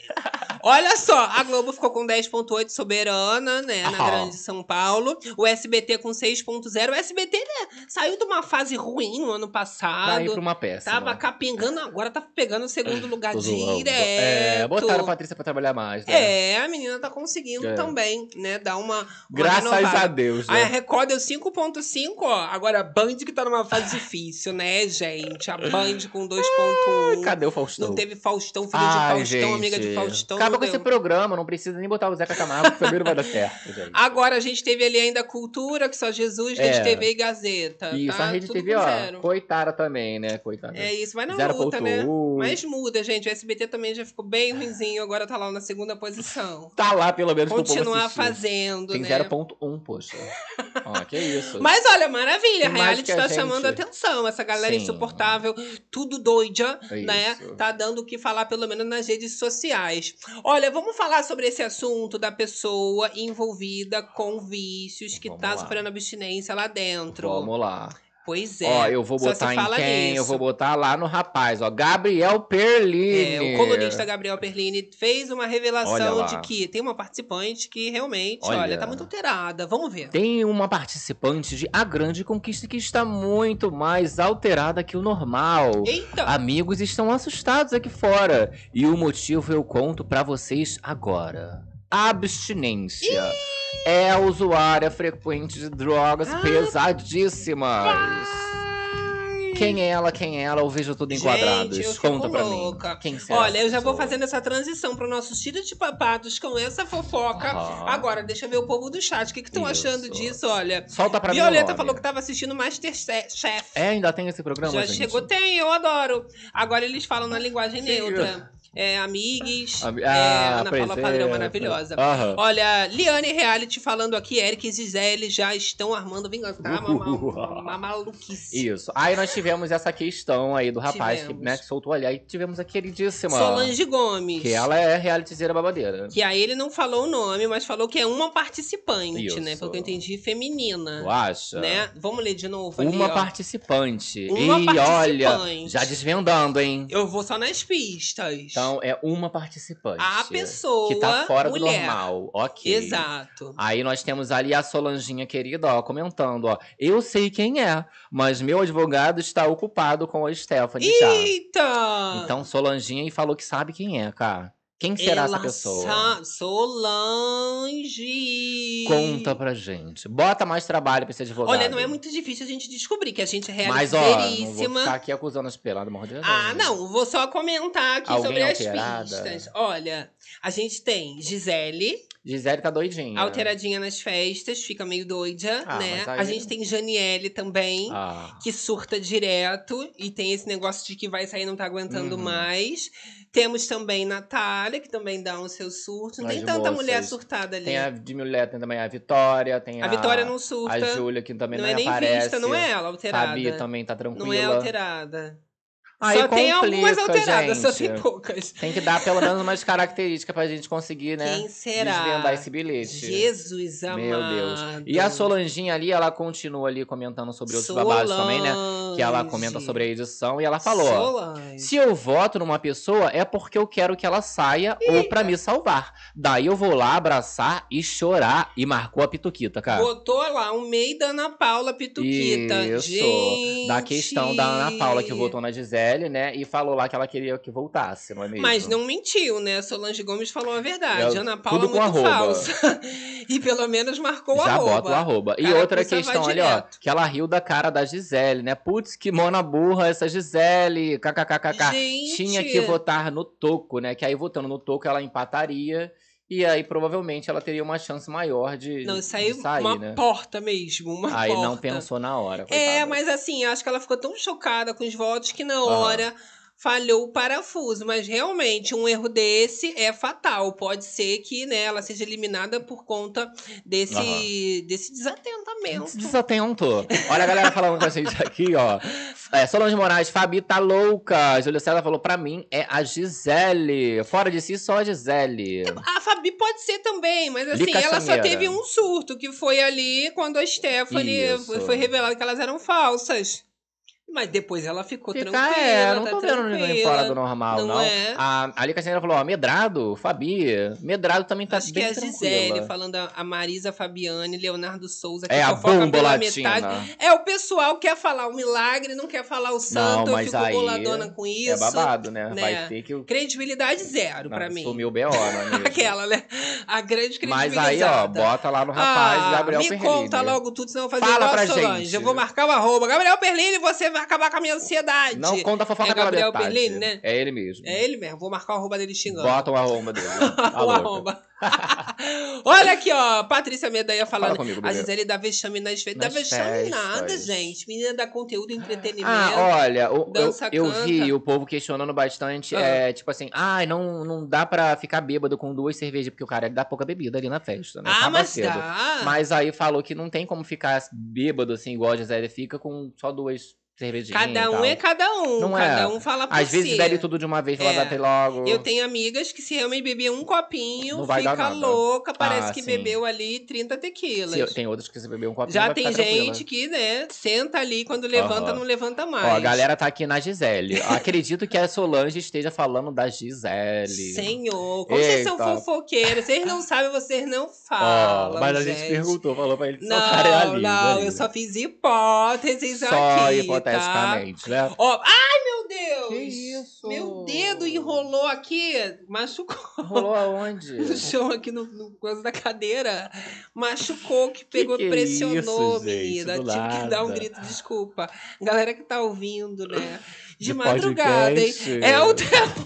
Olha só, a Globo ficou com dez ponto oito, soberana, né? Na oh. Grande São Paulo. O S B T com seis ponto zero. O S B T, né? Saiu de uma fase ruim no ano passado. Tá aí pra uma peça. Tava capengando, agora tá pegando o segundo lugar direto. É, botaram a Patrícia pra trabalhar mais, né? É, a menina tá conseguindo é. também, né? Dar uma, uma graças renovada. A Deus, né? A Record deu cinco ponto cinco, ó. Agora a Band que tá numa fase difícil, né, gente? A Band com dois ponto um. Ah, cadê o Faustão? Não teve Faustão, filho Ai, de Faustão, gente. Amiga de Faustão. Acaba com deu. Esse programa, não precisa nem botar o Zeca Camargo, que primeiro vai dar certo, gente. Agora a gente teve ali ainda Cultura, que só Jesus, Rede é. T V e Gazeta. Isso, tá? A Rede tudo T V, ó, zero. Coitada também, né? Coitada. É isso, vai na zero luta, né? um. Mas muda, gente. O S B T também já ficou bem ruinzinho, agora tá lá na segunda posição. Tá lá, pelo menos, continuar fazendo, tem né? Tem zero ponto um, poxa. Ó, que isso. Mas olha, maravilha, a reality a tá gente... chamando a atenção. Essa galera Sim. insuportável, tudo doida, é né? Isso. Tá dando o que falar, pelo menos, nas redes sociais. Olha, vamos falar sobre esse assunto da pessoa envolvida com vícios que vamos tá lá. Sofrendo abstinência lá dentro. Vamos lá. Pois é. Ó, eu vou botar em quem? Nisso. Eu vou botar lá no rapaz, ó. Gabriel Perlini. É, o colunista Gabriel Perlini fez uma revelação de que tem uma participante que realmente, olha. olha, tá muito alterada. Vamos ver. Tem uma participante de A Grande Conquista que está muito mais alterada que o normal. Eita! Amigos estão assustados aqui fora. E o motivo eu conto pra vocês agora. Abstinência. Ih! É usuária frequente de drogas ah, pesadíssimas. Vai. Quem é ela, quem é ela? Eu vejo tudo em gente, quadrados. Eu Conta pra louca. Mim. Quem Olha, eu já vou fazendo essa transição para nossos tiros de papados com essa fofoca. Ah. Agora, deixa eu ver o povo do chat. O que que estão achando disso? Olha. Solta pra Violeta mim. Violeta falou que tava assistindo MasterChef. É, ainda tem esse programa? Já gente? Chegou, tem, eu adoro. Agora eles falam na linguagem Sim. neutra. É, amigues, Ami... ah, é, Ana Paula Padrão, maravilhosa. Uhum. Olha, Liane Reality falando aqui, Eric e Gisele já estão armando vingança. Tá uma, uma, uma maluquice. Isso. Aí nós tivemos essa questão aí do rapaz que, né, que soltou ali. Aí tivemos a queridíssima Solange Gomes. Que ela é realityzeira babadeira. Que aí ele não falou o nome, mas falou que é uma participante, Isso. né? Pelo que eu entendi, feminina. Tu acha? Né? Vamos ler de novo ali, Uma ó. participante. Uma e participante. Olha, já desvendando, hein? Eu vou só nas pistas. Tá. Então, é uma participante. A pessoa, que tá fora mulher. Do normal. Ok. Exato. Aí nós temos ali a Solanginha querida, ó, comentando, ó. Eu sei quem é, mas meu advogado está ocupado com a Stephanie Eita! Já. Então, Solanginha e falou que sabe quem é, cara. Quem será Ela essa pessoa? Sa... Solange! Conta pra gente. Bota mais trabalho pra esse advogado. Olha, não é muito difícil a gente descobrir que a gente é realityzeiríssima. Mas, ó, não vou ficar aqui acusando as peladas, morro de Ah, Deus. Não. Vou só comentar aqui Alguém sobre alterada? As pistas. Olha, a gente tem Gisele. Gisele tá doidinha. Alteradinha nas festas, fica meio doida, ah, né? Aí... A gente tem Janiele também, ah. que surta direto. E tem esse negócio de que vai sair e não tá aguentando uhum. mais. Temos também Natália, que também dá um seu surto. Não As tem tanta moças. Mulher surtada ali. Tem a de mulher, tem também a Vitória, tem a... A Vitória não surta. A Júlia, que também não, não é nem aparece. Vista, não é ela alterada. Fabi também tá tranquila. Não é alterada. Aí só complica, tem algumas alteradas, gente. Só tem poucas. Tem que dar pelo menos umas características pra gente conseguir, né? Quem será? Desvendar esse bilhete. Jesus amado. Meu Deus. E a Solanginha ali, ela continua ali comentando sobre outros Solange. babados também, né? Que ela comenta sobre a edição e ela falou: Solange. Se eu voto numa pessoa é porque eu quero que ela saia Eita. ou pra me salvar. Daí eu vou lá abraçar e chorar. E marcou a pituquita, cara. Botou lá um meio da Ana Paula pituquita. Isso. Gente. Da questão da Ana Paula que votou na Gisele, né? E falou lá que ela queria que voltasse, não é mesmo? Mas não mentiu, né? Solange Gomes falou a verdade. Eu, Ana Paula é muito arroba. falsa. E pelo menos marcou Já arroba. Bota o arroba. E cara, outra questão, olha, ó, que ela riu da cara da Gisele, né? Putz, que mona burra essa Gisele. Kkkk. Tinha que votar no toco, né? Que aí votando no toco ela empataria. E aí, provavelmente, ela teria uma chance maior de, não, isso aí de sair, uma né? porta mesmo, uma aí porta. Aí não pensou na hora. Coitada. É, mas assim, acho que ela ficou tão chocada com os votos que na hora... Ah. Falhou o parafuso, mas realmente um erro desse é fatal. Pode ser que, né, ela seja eliminada por conta desse, uhum. desse desatentamento. Esse desatento. Olha a galera falando com a gente aqui, ó. É, Solange Moraes, Fabi tá louca. Júlia César falou, pra mim é a Gisele. Fora de si, só a Gisele. A Fabi pode ser também, mas assim, Lica ela Chameira. só teve um surto, que foi ali quando a Stephanie Isso. foi revelada que elas eram falsas. Mas depois ela ficou Fica, tranquila. É, não tô tá vendo ninguém fora do normal, não. não. É. A, a Lica Chameira falou, ó, Medrado, Fabi. Medrado também tá Acho bem tranquila. Acho que é a Gisele, falando a Marisa Fabiane, Leonardo Souza. Que é a bomba latina. É, o pessoal quer falar o milagre, não quer falar o santo. Não, mas eu fico boladona com isso. É babado, né? né? Vai ter que... Credibilidade zero não, pra mim. Sumiu o B O, né? Aquela, né? A grande credibilidade. Mas aí, ó, bota lá no rapaz, ah, Gabriel Perlini. Me conta logo tudo, senão eu vou fazer Fala igual pra Solange. Gente. Eu vou marcar o arroba. Gabriel Perlini, você vai acabar com a minha ansiedade. Não conta a fofoca é pela Gabriel metade. Perlini, né? É ele mesmo. É ele mesmo. Vou marcar o arroba dele xingando. Bota o arroba dele. O arroba. Olha aqui, ó. Patrícia Medeia falando. Fala comigo, a Gisele dá vexame nas festas. Dá vexame nada, gente. Menina dá conteúdo e entretenimento. Ah, olha. O, dança, eu, eu vi o povo questionando bastante. Ah. É, tipo assim, ai, ah, não, não dá pra ficar bêbado com duas cervejas, porque o cara dá pouca bebida ali na festa, né? Ah, Tava mas cedo. dá. Mas aí falou que não tem como ficar bêbado assim, igual a Gisele fica, com só duas... Cada um é cada um, não cada é. um fala por si. Às vezes bebe tudo de uma vez, vai bater logo. Eu tenho amigas que se realmente beber um copinho, não vai fica dar nada. louca, parece ah, que sim. bebeu ali trinta tequilas. Eu, tem outras que se beber um copinho, Já vai tem gente tranquila. que, né, senta ali, quando levanta, uhum. não levanta mais. Ó, a galera tá aqui na Gisele. Acredito que a Solange esteja falando da Gisele. Senhor, como Eita. vocês são fofoqueiros, vocês não sabem, vocês não falam, oh, Mas gente. a gente perguntou, falou pra ele que Não, ali, não, ali. eu só fiz hipóteses só aqui. Hipóteses. Tá. Né? Oh, ai, meu Deus! Que isso? Meu dedo enrolou aqui, machucou. Enrolou aonde? No chão, aqui no, no coisa da cadeira. Machucou, que pegou, que que pressionou, é isso, menina. Gente, Tive que dar um grito, desculpa. Galera que tá ouvindo, né? De, de madrugada, podcast. hein? É o terror.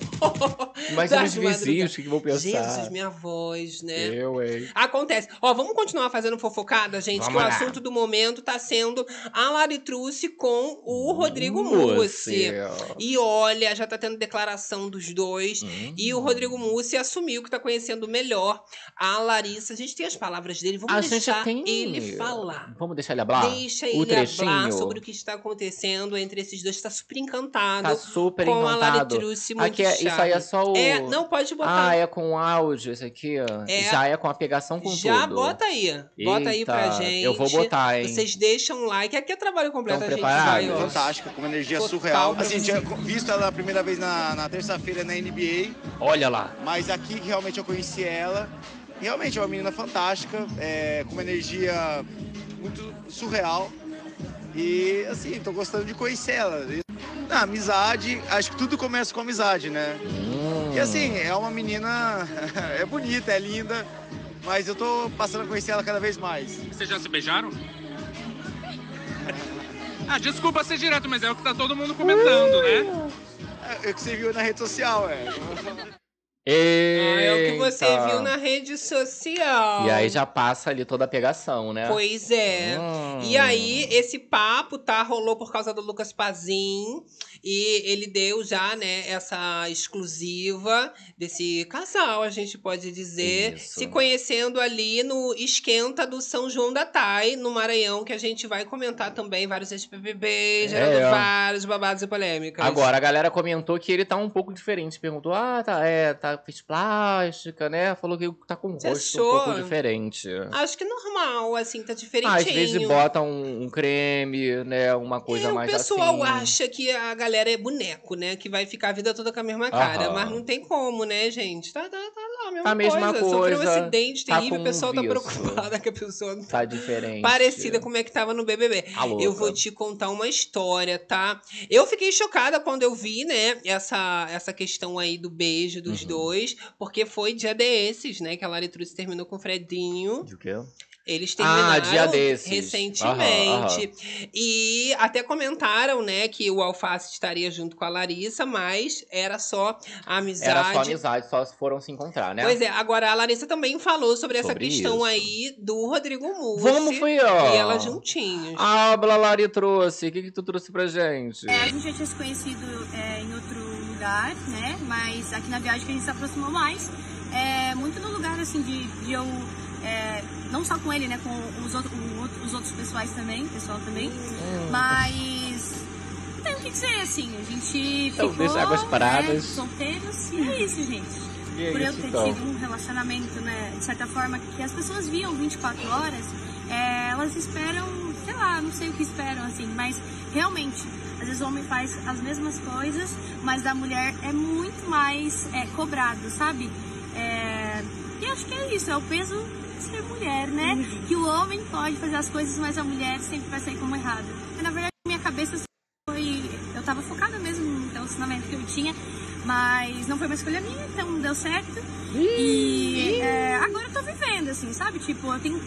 Imagina os vizinhos que vão pensar. Jesus, minha voz, né? Eu, hein? Acontece. Ó, vamos continuar fazendo fofocada, gente? Vamos que lá. o assunto do momento tá sendo a Lari Trussi com o Rodrigo Mussi. E olha, já tá tendo declaração dos dois. Hum. E o Rodrigo Mussi assumiu que tá conhecendo melhor a Larissa. A gente tem as palavras dele. Vamos a deixar tem... ele falar. Vamos deixar ele falar? Deixa o ele trechinho. falar sobre o que está acontecendo entre esses dois. Tá super encantado. Tá super com encantado. A Lari Trussi, muito aqui é, isso aí é só o... É, não, pode botar. Ah, é com áudio, isso aqui, ó. É. Já é com a pegação com Já tudo. Já bota aí. Bota Eita, aí pra gente. Eu vou botar, hein. Vocês deixam um like. Aqui é trabalho completo, a gente vai, ó. Fantástica, com uma energia Total, surreal. Assim, assim, tinha visto ela a primeira vez na, na terça-feira na N B A. Olha lá. Mas aqui realmente eu conheci ela. Realmente é uma menina fantástica, é, com uma energia muito surreal. E, assim, tô gostando de conhecer ela. Na amizade, acho que tudo começa com amizade, né? Hum. E assim, é uma menina, é bonita, é linda, mas eu tô passando a conhecer ela cada vez mais. Vocês já se beijaram? Ah, desculpa ser direto, mas é o que tá todo mundo comentando, uh. né? É o que você viu na rede social, é. Eita. Ah, é o que você viu na rede social. E aí já passa ali toda a pegação, né? Pois é. Hum. E aí, esse papo, tá, rolou por causa do Lucas Pazin. E ele deu já, né, essa exclusiva desse casal, a gente pode dizer. Isso. Se conhecendo ali no Esquenta do São João da Thay, no Maranhão, que a gente vai comentar também vários ex-B B B, gerando é. vários babados e polêmicas. Agora, a galera comentou que ele tá um pouco diferente. Perguntou, ah, tá, é, tá, fez plástica, né? Falou que tá com um rosto achou? um pouco diferente. Acho que normal, assim, tá diferentinho. Ah, às vezes bota um, um creme, né, uma coisa é, mais assim. O pessoal assim. acha que a galera galera é boneco, né? Que vai ficar a vida toda com a mesma cara. Uhum. Mas não tem como, né, gente? Tá, tá, tá lá, a mesma, a mesma coisa. coisa. Sofreu um acidente tá terrível, o pessoal um tá preocupada que a pessoa não tá diferente. Parecida como é que tava no B B B. Tá louca. Eu vou te contar uma história, tá? Eu fiquei chocada quando eu vi, né, essa, essa questão aí do beijo dos uhum. dois, porque foi dia desses, né, que a Lari Trussi terminou com o Fredinho. De quê? Eles terminaram ah, dia desses. recentemente. Aham, aham. E até comentaram, né, que o Alface estaria junto com a Larissa, mas era só amizade. Era só amizade, só foram se encontrar, né? Pois é, agora a Larissa também falou sobre, sobre essa questão isso. aí do Rodrigo Mussi. Vamos, fui ó. E ela juntinhos. Ah, a Lari trouxe. O que, que tu trouxe pra gente? É, a gente já tinha se conhecido é, em outro lugar, né? Mas aqui na viagem que a gente se aproximou mais. É, muito no lugar, assim, de, de eu... É, não só com ele, né, com os, outro, com os outros pessoais também, pessoal também, hum. mas não tem o que dizer, assim, a gente então, ficou, né, solteiros, e é isso, gente. E Por é eu isso, ter então. tido um relacionamento, né, de certa forma, que as pessoas viam vinte e quatro horas, é, elas esperam, sei lá, não sei o que esperam, assim, mas realmente, às vezes o homem faz as mesmas coisas, mas da mulher é muito mais é, cobrado, sabe? É, e acho que é isso, é o peso... ser mulher, né? Uhum. Que o homem pode fazer as coisas, mas a mulher sempre vai sair como errada. Na verdade, minha cabeça foi... Eu tava focada mesmo no relacionamento que eu tinha, mas não foi uma escolha minha, então deu certo. Uhum. E é, agora eu tô vivendo, assim, sabe? Tipo, eu tenho...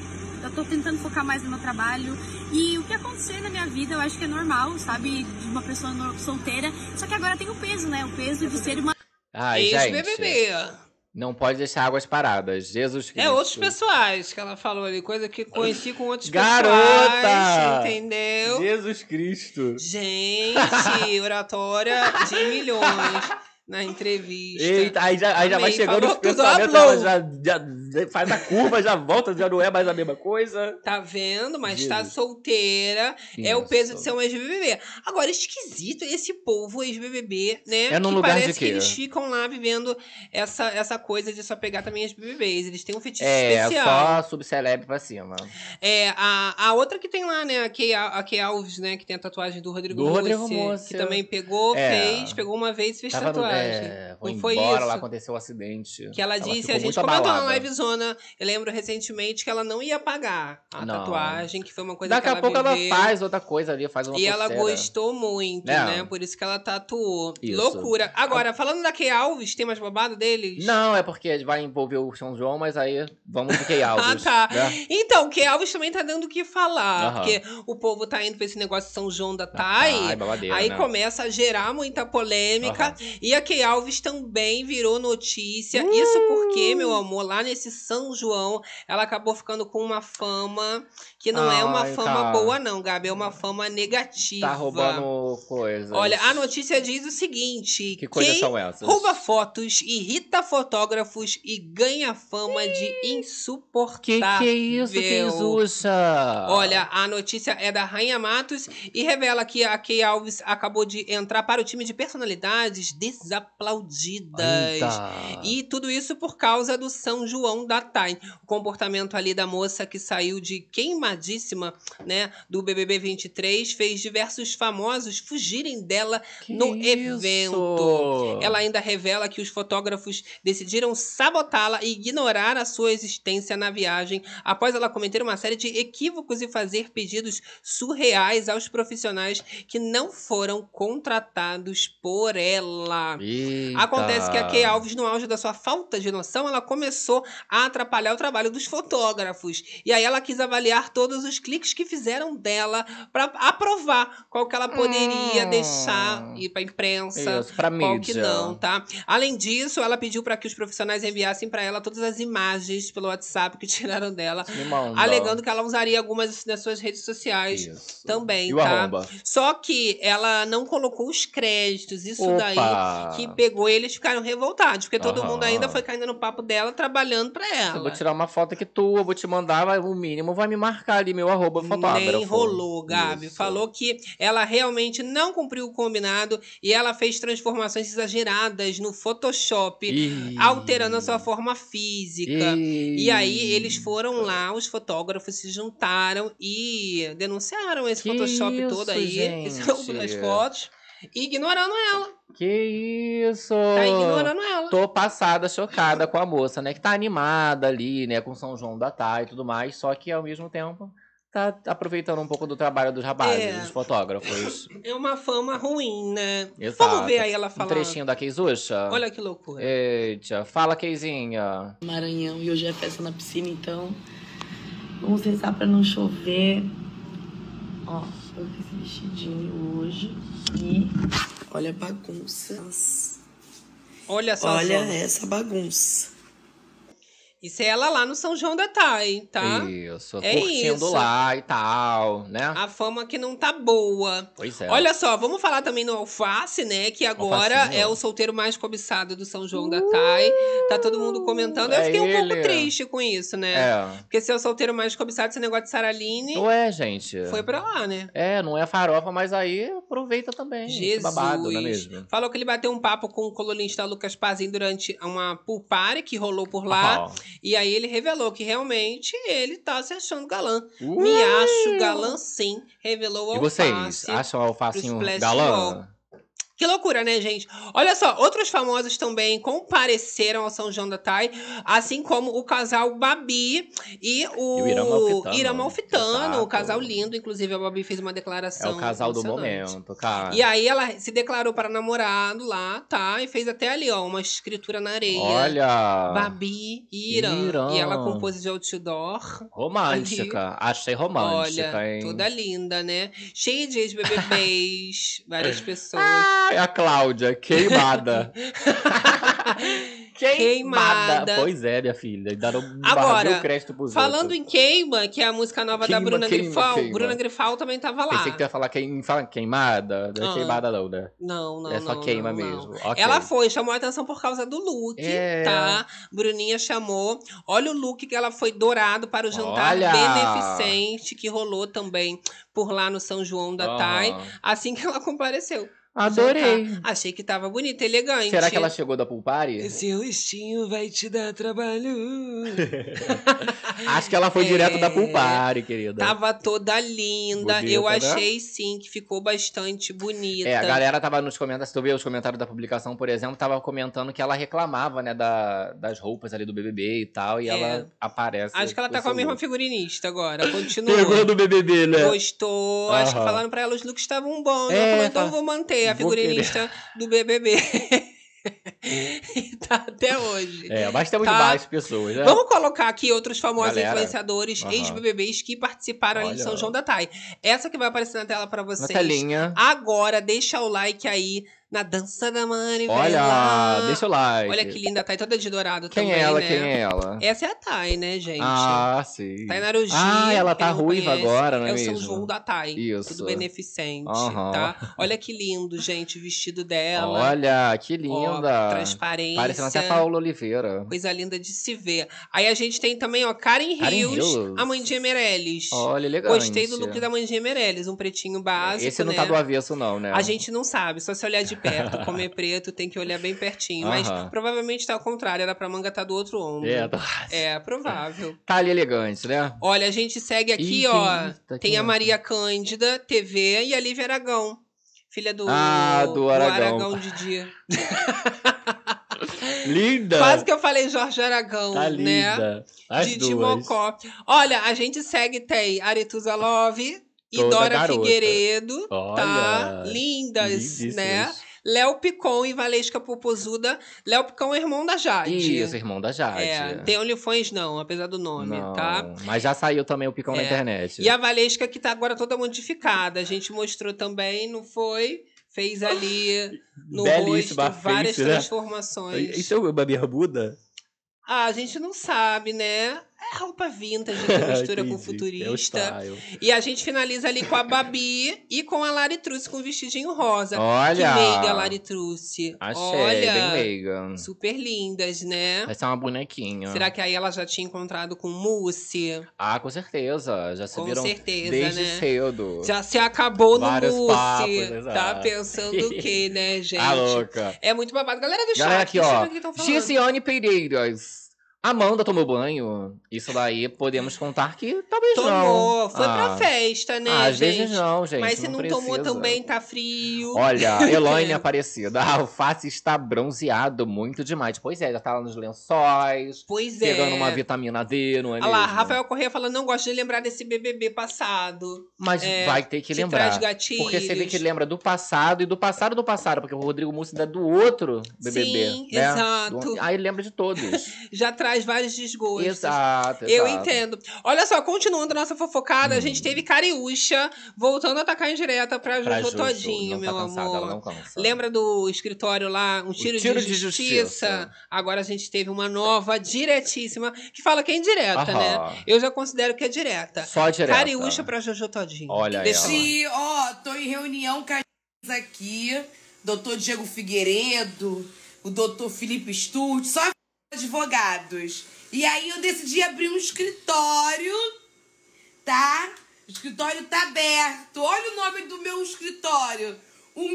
Eu tô tentando focar mais no meu trabalho. E o que acontecer na minha vida, eu acho que é normal, sabe? De uma pessoa solteira. Só que agora tem o peso, né? O peso de ser uma... Ai, ex-B B B. Não pode deixar águas paradas, Jesus Cristo. É, outros pessoais que ela falou ali, coisa que conheci com outros Garota! pessoais, entendeu? Jesus Cristo. Gente, oratória de milhões na entrevista. Eita, aí já, aí já vai chegando os pensamentos, ela já, já faz a curva, já volta, já não é mais a mesma coisa. Tá vendo? Mas Jesus. tá solteira, Sim, é o peso de ser um ex-B B B. Agora, esquisito esse povo ex-B B B, né? É num que lugar parece de quê? Que eles ficam lá vivendo essa, essa coisa de só pegar também ex-B B Bs. Eles têm um fetiche é, especial. É, só subcelebre pra cima. É, a, a outra que tem lá, né? A Key, a Key Alves, né? Que tem a tatuagem do Rodrigo Mussi. Que também pegou, é. fez, pegou uma vez e fez Tava tatuagem. É, foi, foi embora, isso? lá aconteceu o um acidente. Que ela, ela disse, a gente comentou na livezona, eu lembro recentemente que ela não ia pagar a não. tatuagem, que foi uma coisa Daqui que ela Daqui a pouco viveu. ela faz outra coisa ali, faz uma E pulseira. Ela gostou muito, é. né? Por isso que ela tatuou. Isso. Loucura. Agora, falando da Key Alves, tem mais babado deles? Não, é porque vai envolver o São João, mas aí vamos pro Key Alves. Ah, tá. Né? Então, Key Alves também tá dando o que falar, uh-huh. porque o povo tá indo pra esse negócio de São João da Thay, ah, tá, aí né? começa a gerar muita polêmica, uh-huh. e a Key Alves também virou notícia. Uhum. Isso porque, meu amor, lá nesse São João, ela acabou ficando com uma fama que não Ai, é uma fama tá. boa, não, Gabi. É uma fama negativa. Tá roubando coisas. Olha, a notícia diz o seguinte. Que coisas são essas? Rouba fotos, irrita fotógrafos e ganha fama Sim. de insuportável. Que que é isso, Kenzucha? Olha, a notícia é da Rainha Matos e revela que a Key Alves acabou de entrar para o time de personalidades desse aplaudidas. Eita. E tudo isso por causa do São João da Thay. O comportamento ali da moça que saiu de queimadíssima, né, do B B B vinte e três, fez diversos famosos fugirem dela que no isso? evento. Ela ainda revela que os fotógrafos decidiram sabotá-la e ignorar a sua existência na viagem, após ela cometer uma série de equívocos e fazer pedidos surreais aos profissionais que não foram contratados por ela. Eita. Acontece que a Key Alves, no auge da sua falta de noção, ela começou a atrapalhar o trabalho dos fotógrafos. E aí ela quis avaliar todos os cliques que fizeram dela para aprovar qual que ela poderia hum, deixar ir para a imprensa, isso, pra mídia. Qual que não, tá? Além disso, ela pediu para que os profissionais enviassem para ela todas as imagens pelo WhatsApp que tiraram dela, alegando que ela usaria algumas nas suas redes sociais isso. também, e o tá? Arromba. Só que ela não colocou os créditos, isso Opa. daí que pegou e eles ficaram revoltados, porque todo uhum. mundo ainda foi caindo no papo dela, trabalhando pra ela. Eu vou tirar uma foto aqui tua, vou te mandar, vai, o mínimo vai me marcar ali, meu arroba fotógrafo. Nem rolou, Gabi. Isso. Falou que ela realmente não cumpriu o combinado e ela fez transformações exageradas no Photoshop, Ih. alterando a sua forma física. Ih. E aí eles foram lá, os fotógrafos se juntaram e denunciaram esse que Photoshop isso, todo aí, gente. Esse roubo das fotos, ignorando ela. Que isso! Tá ignorando ela. Tô passada, chocada com a moça, né? Que tá animada ali, né? Com São João da Thay e tudo mais. Só que, ao mesmo tempo, tá aproveitando um pouco do trabalho dos rapazes, é. dos fotógrafos. É uma fama ruim, né? Exato. Vamos ver aí ela falando. Um trechinho da Keisucha. Olha que loucura. Eita, fala, Keizinha. Maranhão, e hoje é festa na piscina, então vamos rezar pra não chover. Ó, eu fiz esse vestidinho hoje e... Olha a bagunça. Olha só. Olha essa bagunça. Isso é ela lá no São João da Thay, tá? Isso, é curtindo isso. lá e tal, né? A fama que não tá boa. Pois é. Olha só, vamos falar também no Alface, né? Que agora Alfacinho. é o solteiro mais cobiçado do São João uh, da Thay. Tá todo mundo comentando. É Eu fiquei um ele. pouco triste com isso, né? É. Porque se é o solteiro mais cobiçado, esse negócio de Saraline... Ué, gente. Foi pra lá, né? É, não é farofa, mas aí aproveita também. Jesus. Babado, não é mesmo? Falou que ele bateu um papo com o colunista Lucas Pazin durante uma pool party que rolou por lá. Oh. E aí ele revelou que realmente ele tá se achando galã. Uhum. Me acho galã, sim. Revelou o Alface. E vocês acham o Alface um galã? Que loucura, né, gente? Olha só, outros famosos também compareceram ao São João da Thay, assim como o casal Babi e o, o Irã Malfitano, o casal lindo. Inclusive, a Babi fez uma declaração. É o casal do momento, cara. E aí, ela se declarou para namorado lá, tá? E fez até ali, ó, uma escritura na areia. Olha! Babi e Irã. Irã. E ela compôs de outdoor. Romântica. Ali. Achei romântica, Olha, hein? Toda linda, né? Cheia de ex-B B Bs, várias pessoas. Ah! A Cláudia, queimada. Queimada. Queimada. Pois é, minha filha. Um Agora, falando outros. em Queima, que é a música nova queima, da Bruna queima, Grifal, queima. Bruna Grifal também tava lá. Pensei que tu ia falar queim, fala queimada. Não é ah. queimada não, né? Não, não, É só não, queima não, mesmo. Não. Okay. Ela foi, chamou a atenção por causa do look, é. tá? Bruninha chamou. Olha o look que ela foi dourado para o jantar Olha. beneficente, que rolou também por lá no São João da ah. Thay. Assim que ela compareceu. Adorei. Tá. Achei que tava bonita, elegante. Será que ela chegou da pool party? Seu rostinho vai te dar trabalho. Acho que ela foi é... direto da pool party, querida. Tava toda linda. Bonita, Eu achei, né? sim, que ficou bastante bonita. É, a galera tava nos comentários, se tu vê os comentários da publicação, por exemplo, tava comentando que ela reclamava, né, da, das roupas ali do B B B e tal, e é. ela aparece. Acho que ela tá com a mesma figurinista agora, continua. Pegou do B B B, né? Gostou. Uhum. Acho que falaram pra ela, os looks estavam bons. É, ela então tá... vou manter. a figurinista do B B B. Tá até hoje. É, mas temos tá. mais pessoas, né? Vamos colocar aqui outros famosos Galera. influenciadores, uhum. ex-B B Bs que participaram Olha. ali de São João da Thay. Essa que vai aparecer na tela pra vocês. Na telinha. Agora, deixa o like aí na dança da Mani. Olha, lá. deixa o like. Olha que linda, a Thay toda de dourado quem também, Quem é ela, né? quem é ela? Essa é a Thay, né, gente? Ah, sim. Thay Narugia. Ah, ela tá ruiva conhece, agora, não é, é mesmo? É o São João da Thay. Isso. Tudo beneficente, uhum. tá? Olha que lindo, gente, o vestido dela. Olha, que linda. Ó, transparência. Parecendo até a Paula Oliveira. Coisa linda de se ver. Aí a gente tem também, ó, Karen, Karen Rios, Rios, a Mandinha Meirelles. Olha, elegante. Gostei do look da Mandinha Meirelles, um pretinho básico, Esse não né? tá do avesso, não, né? A gente não sabe, só se olhar de perto, comer preto, tem que olhar bem pertinho. Uhum. Mas provavelmente tá ao contrário, era pra manga estar tá do outro ombro. É, tá... é provável. Tá ali elegante, né? Olha, a gente segue aqui, Ih, ó. Tem, tem a Maria Cândida, T V, e a Lívia Aragão. Filha do, ah, do, do Aragão. Aragão Didi. Linda! Quase que eu falei Jorge Aragão, tá né? Linda. As de, de Mocó. Olha, a gente segue, tem Aretuza Love... E Toda Dora garota. Figueiredo, Olha, tá? Lindas, né? Léo Picon e Valesca Popozuda. Léo Picon é irmão da Jade. Isso, irmão da Jade. É, tem OnlyFans não, apesar do nome, não, tá? Mas já saiu também o Picon é. na internet. E a Valesca que tá agora toda modificada. A gente mostrou também, não foi... Fez ali no rosto várias face, transformações. Né? Isso é o Babi Arbuda? Ah, a gente não sabe, né? É roupa vintage que mistura com futurista. É o e a gente finaliza ali com a Babi e com a Lari Trussi com o vestidinho rosa. Olha! Que meiga, Lari Trussi. Achei, olha, bem meiga. Super lindas, né? Vai ser uma bonequinha. Será que aí ela já tinha encontrado com o Mussi? Ah, com certeza. Já se com viram certeza, desde né? cedo. Já se acabou vários no Mussi. Tá pensando o quê, né, gente? A louca. É muito babado. Galera do Galera, chat, aqui, ó. Que estão falando. Gisele Pereiras. Amanda tomou banho? Isso daí podemos contar que talvez tomou, não. Tomou, foi ah. pra festa, né, ah, às gente? Vezes não, gente. Mas se não, não tomou também, tá frio. Olha, Elaine Aparecida. A Alface está bronzeado muito demais. Pois é, já tá lá nos lençóis. Pois pegando é. Pegando uma vitamina D, não é Olha mesmo? Olha lá, Rafael Corrêa falando, não gosto de lembrar desse B B B passado. Mas é, vai ter que lembrar. Traz gatilhos. Porque você vê que lembra do passado e do passado do passado. Porque o Rodrigo Mussi é do outro B B B. Sim, né? Exato. Do... Aí lembra de todos. Já traz vários desgostos. Exato, exato. Eu entendo. Olha só, continuando a nossa fofocada, hum. a gente teve Cariúcha voltando a atacar em direta pra Jojo Todynho, meu tá cansada, amor. Ela não cansa. Lembra do escritório lá, um tiro, tiro de, de justiça. justiça? Agora a gente teve uma nova diretíssima, que fala que é indireta, Aham. né? Eu já considero que é direta. Só direta. Cariúcha pra Jojo Todynho. Olha aí. Se, ó, tô em reunião com a aqui, doutor Diego Figueiredo, o doutor Felipe Sturte, só advogados. E aí eu decidi abrir um escritório, tá? O escritório tá aberto. Olha o nome do meu escritório. Um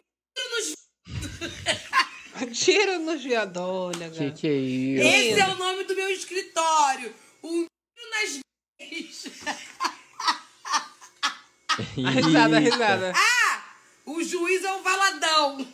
tiro nos viadões. Tiro nos Que que é isso? Esse é o nome do meu escritório. Um tiro nas a risada, a risada. Ah! O juiz é um valadão.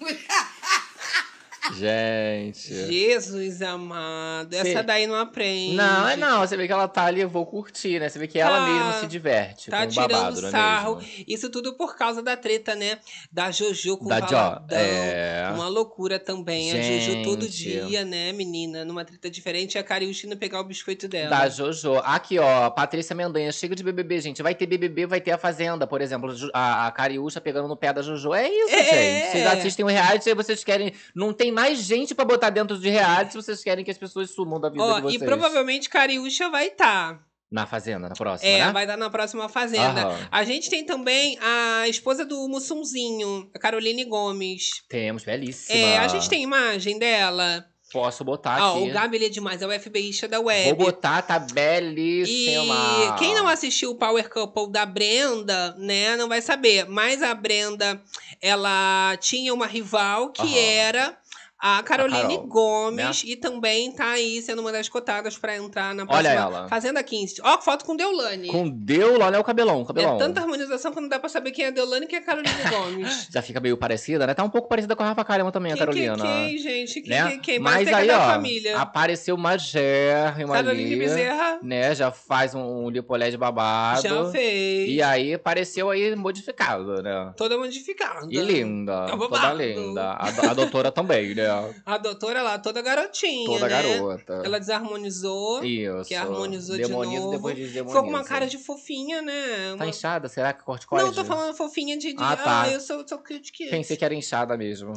Gente. Jesus amado. Essa Cê... daí não aprende. Não, é não. Você vê que ela tá ali, eu vou curtir, né? Você vê que tá, ela mesma se diverte. Tá com um babado, tirando sarro. Não é isso tudo por causa da treta, né? Da Jojo com da o Valadão. É... Uma loucura também. Gente. A Jojo todo dia, né, menina? Numa treta diferente. E a Cariúchina pegar o biscoito dela. Da Jojo. Aqui, ó. Patrícia Mendanha. Chega de B B B, gente. Vai ter B B B, vai ter A Fazenda, por exemplo. A, a Cariúcha pegando no pé da Jojo. É isso, é, gente. É. Vocês assistem o reality e vocês querem... Não tem mais gente pra botar dentro de reality se vocês querem que as pessoas sumam da vida oh, de vocês. E provavelmente Cariúcha vai estar. Tá. Na Fazenda, na próxima, É, né? vai dar na próxima Fazenda. Aham. A gente tem também a esposa do Mussunzinho, a Caroline Gomes. Temos, belíssima. É, a gente tem imagem dela. Posso botar ah, aqui. Ó, o Gabi, ele é demais, é o FBista da web. Vou botar, tá belíssima. E quem não assistiu o Power Couple da Brenda, né, não vai saber. Mas a Brenda, ela tinha uma rival que Aham. era... A Caroline a Gomes, né? E também tá aí sendo uma das cotadas pra entrar na próxima Olha ela. Fazenda quinze. Ó, oh, foto com Deolane. Com Deolane, é o cabelão, o cabelão. É tanta harmonização que não dá pra saber quem é Deolane e quem é a Caroline Gomes. Já fica meio parecida, né? Tá um pouco parecida com a Rafa Kalimann também, que, a Carolina. Que, que, gente, que, né? que, que. Mas aí, ó, família. Apareceu uma gérrima Caroline ali, Bezerra. Né? Já faz um, um lipolé de babado. Já fez. E aí, apareceu aí modificada, né? Toda modificada. E linda. É um toda linda. A, a doutora também, né? A doutora lá, toda garotinha, toda né? garota. Ela desarmonizou. Isso. Que harmonizou demoniza, de novo. Depois desdemoniza. Ficou com uma cara de fofinha, né? Uma... Tá inchada? Será que corticoide? Não, tô falando fofinha de... de... Ah, tá. Ah, eu sou, sou crítica. Pensei que era inchada mesmo.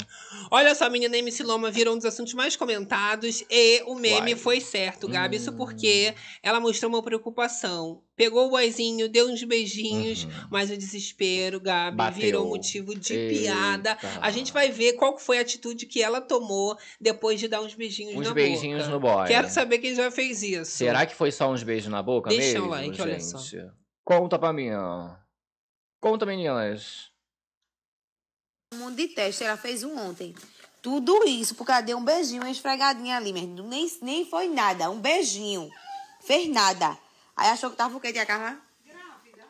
Olha só, a menina M C Loma virou um dos assuntos mais comentados. E o meme Uai. foi certo, Gabi. Hum. Isso porque ela mostrou uma preocupação. Pegou o boizinho, deu uns beijinhos, uhum. mas o desespero, Gabi, Bateu. virou motivo de Eita. piada. A gente vai ver qual foi a atitude que ela tomou depois de dar uns beijinhos uns na beijinhos boca. Uns beijinhos no boy. Quero saber quem já fez isso. Será que foi só uns beijos na boca Deixa mesmo, Deixa o like, olha só. Conta pra mim, ó. Conta, meninas. O mundo de teste, ela fez um ontem. Tudo isso, porque ela deu um beijinho, uma esfregadinha ali, mas nem, nem foi nada, um beijinho. Fez nada. Aí achou que tava o quê, Tia Carla? Grávida.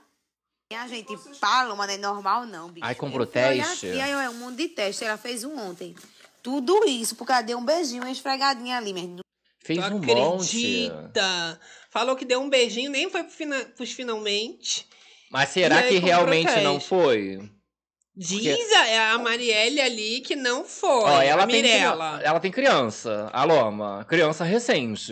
E a gente fala, mas não é normal não, bicho. Aí comprou teste. E aí é um mundo de teste, ela fez um ontem. Tudo isso, porque ela deu um beijinho, uma esfregadinha ali, mas... Fez um monte. Acredita. Falou que deu um beijinho, nem foi pro fina... pros finalmente. Mas será que realmente não foi? Diz porque... a Marielle ali que não foi. Ó, ela a Mirella. Tem, ela tem criança, a Loma. Criança recente.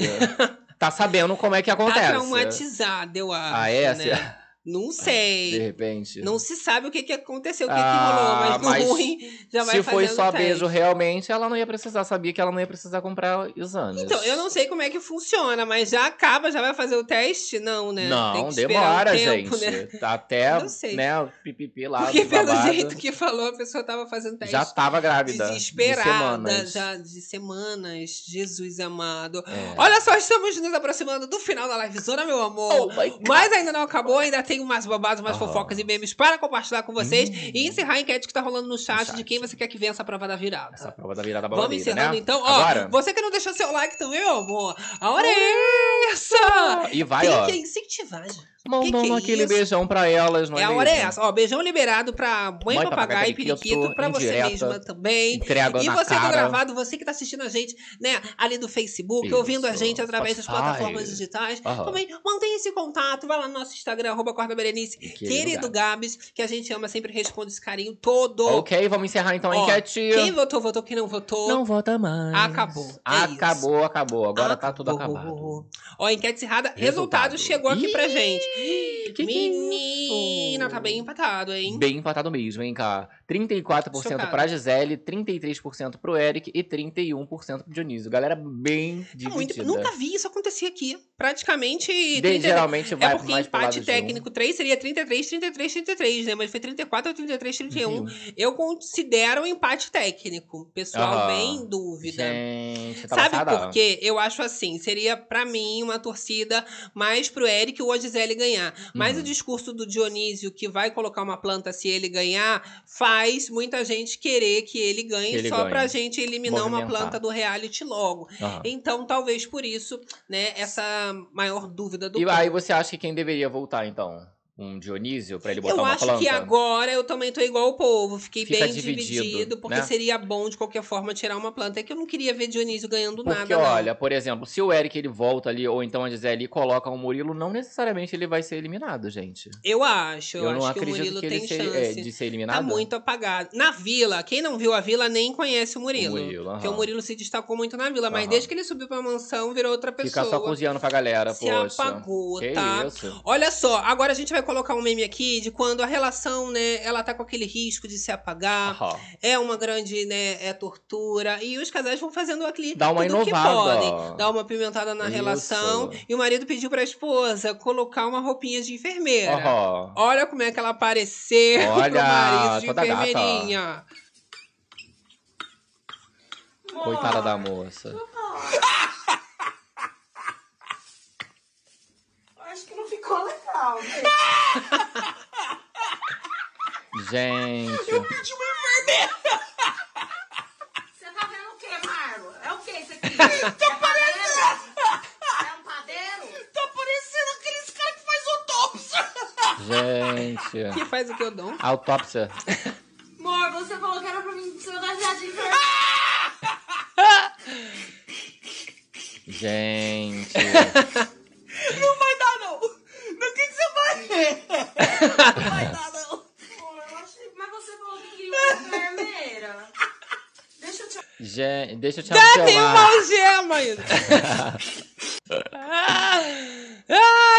Tá sabendo como é que acontece. Tá traumatizada, eu acho. Ah, é? Né? Não sei. De repente. Não se sabe o que, que aconteceu, o que, ah, que rolou, mas no ruim já vai fazendo. Se foi só teste. Beijo realmente, ela não ia precisar, sabia que ela não ia precisar comprar exames. Então, eu não sei como é que funciona, mas já acaba, já vai fazer o teste? Não, né? Não, tem que demora, um tempo, gente. Né? Tá até, não sei, né, o pipipi lá. Porque pelo babado. Jeito que falou, a pessoa tava fazendo teste. Já tava grávida. Desesperada, de semanas. já de semanas. Jesus amado. É. Olha só, estamos nos aproximando do final da livezona, meu amor. Oh my God. Mas ainda não acabou, ainda tem umas bobadas, umas uhum. fofocas e memes para compartilhar com vocês. Uhum. E encerrar a enquete que tá rolando no chat, no chat de quem você quer que venha essa prova da virada. Essa prova da virada babadeira, vamos encerrando, né? Então. Ó, agora, você que não deixou seu like também, amor, a hora é essa! E vai, tem ó. Tem que incentivar, gente. Mandando aquele é beijão pra elas, não é? É a hora é essa. Ó, beijão liberado pra mãe, mãe papagaio e periquito, pra você mesma também. E você do gravado, você que tá assistindo a gente, né, ali do Facebook, isso, ouvindo a gente através das plataformas digitais. Uhum. Também mantém esse contato, vai lá no nosso Instagram, arroba Corda Berenice, querido Gabs, que a gente ama, sempre responde esse carinho todo. Ok, vamos encerrar então a ó, enquete. Quem votou, votou, quem não votou. Não vota mais. Acabou. É acabou, isso. acabou. Agora acabou. Tá tudo acabado. Ó, enquete encerrada, resultado, resultado chegou aqui pra gente. Que menina, que tá bem empatado, hein? Bem empatado mesmo, hein, cara? trinta e quatro por cento chocado. Pra Gisele, trinta e três por cento pro Eric e trinta e um por cento pro Dionísio. Galera bem dividida. Não, muito, nunca vi isso acontecer aqui. Praticamente... De, geralmente vai é porque mais empate técnico três seria trinta e três, trinta e três, trinta e três, né? Mas foi trinta e quatro, trinta e três, trinta e um. Eu considero um empate técnico. Pessoal, uhum. bem em dúvida. Gente, tá sabe passada? Por quê? Eu acho assim, seria pra mim uma torcida mais pro Eric ou a Gisele ganhar. Mas hum. o discurso do Dionísio, que vai colocar uma planta se ele ganhar, faz muita gente querer que ele ganhe, que ele só ganha. Pra gente eliminar movimentar. Uma planta do reality logo. Uhum. Então, talvez por isso, né, essa maior dúvida do E povo. Aí você acha que quem deveria voltar, então? Um Dionísio, pra ele botar eu uma planta? Eu acho que agora eu também tô igual o povo. Fiquei Fica bem dividido, dividido porque né? seria bom, de qualquer forma, tirar uma planta. É que eu não queria ver Dionísio ganhando porque, nada. Porque, olha, não. por exemplo, se o Eric, ele volta ali, ou então a Gisele coloca o um Murilo, não necessariamente ele vai ser eliminado, gente. Eu acho. Eu, eu acho não que o Murilo que ele tem ser, chance é, de ser eliminado. Tá muito apagado. Na Vila, quem não viu a Vila nem conhece o Murilo. O Murilo porque o Murilo se destacou muito na Vila, mas aham. desde que ele subiu pra mansão, virou outra pessoa. Fica só cozinhando pra galera, se poxa. Se apagou, que tá? Isso? Olha só, agora a gente vai colocar um meme aqui de quando a relação, né, ela tá com aquele risco de se apagar, uhum. é uma grande, né, é tortura, e os casais vão fazendo aquele dá uma tudo que podem, dá uma pimentada na isso. relação, e o marido pediu pra esposa colocar uma roupinha de enfermeira. Uhum. Olha como é que ela apareceu olha, pro marido de enfermeirinha. Gata. Coitada da moça. Acho que não ficou legal. Gente. Eu pedi uma enfermeira. Você tá vendo o que, Marlo? É o que isso aqui? Tá é parecendo. É um padeiro? Tá parecendo aqueles caras que faz autópsia. Gente. Que faz o que eu dou? Autópsia. Amor, você falou que era pra mim você vai dar de enfermeira. Gente. Não vai dar, não! Mas o que, que você vai? Não vai dar, não! Pô, eu achei... Mas você falou que queria uma enfermeira! Deixa eu te... Gente, deixa eu te amar! Já tem uma algema ainda! Ah,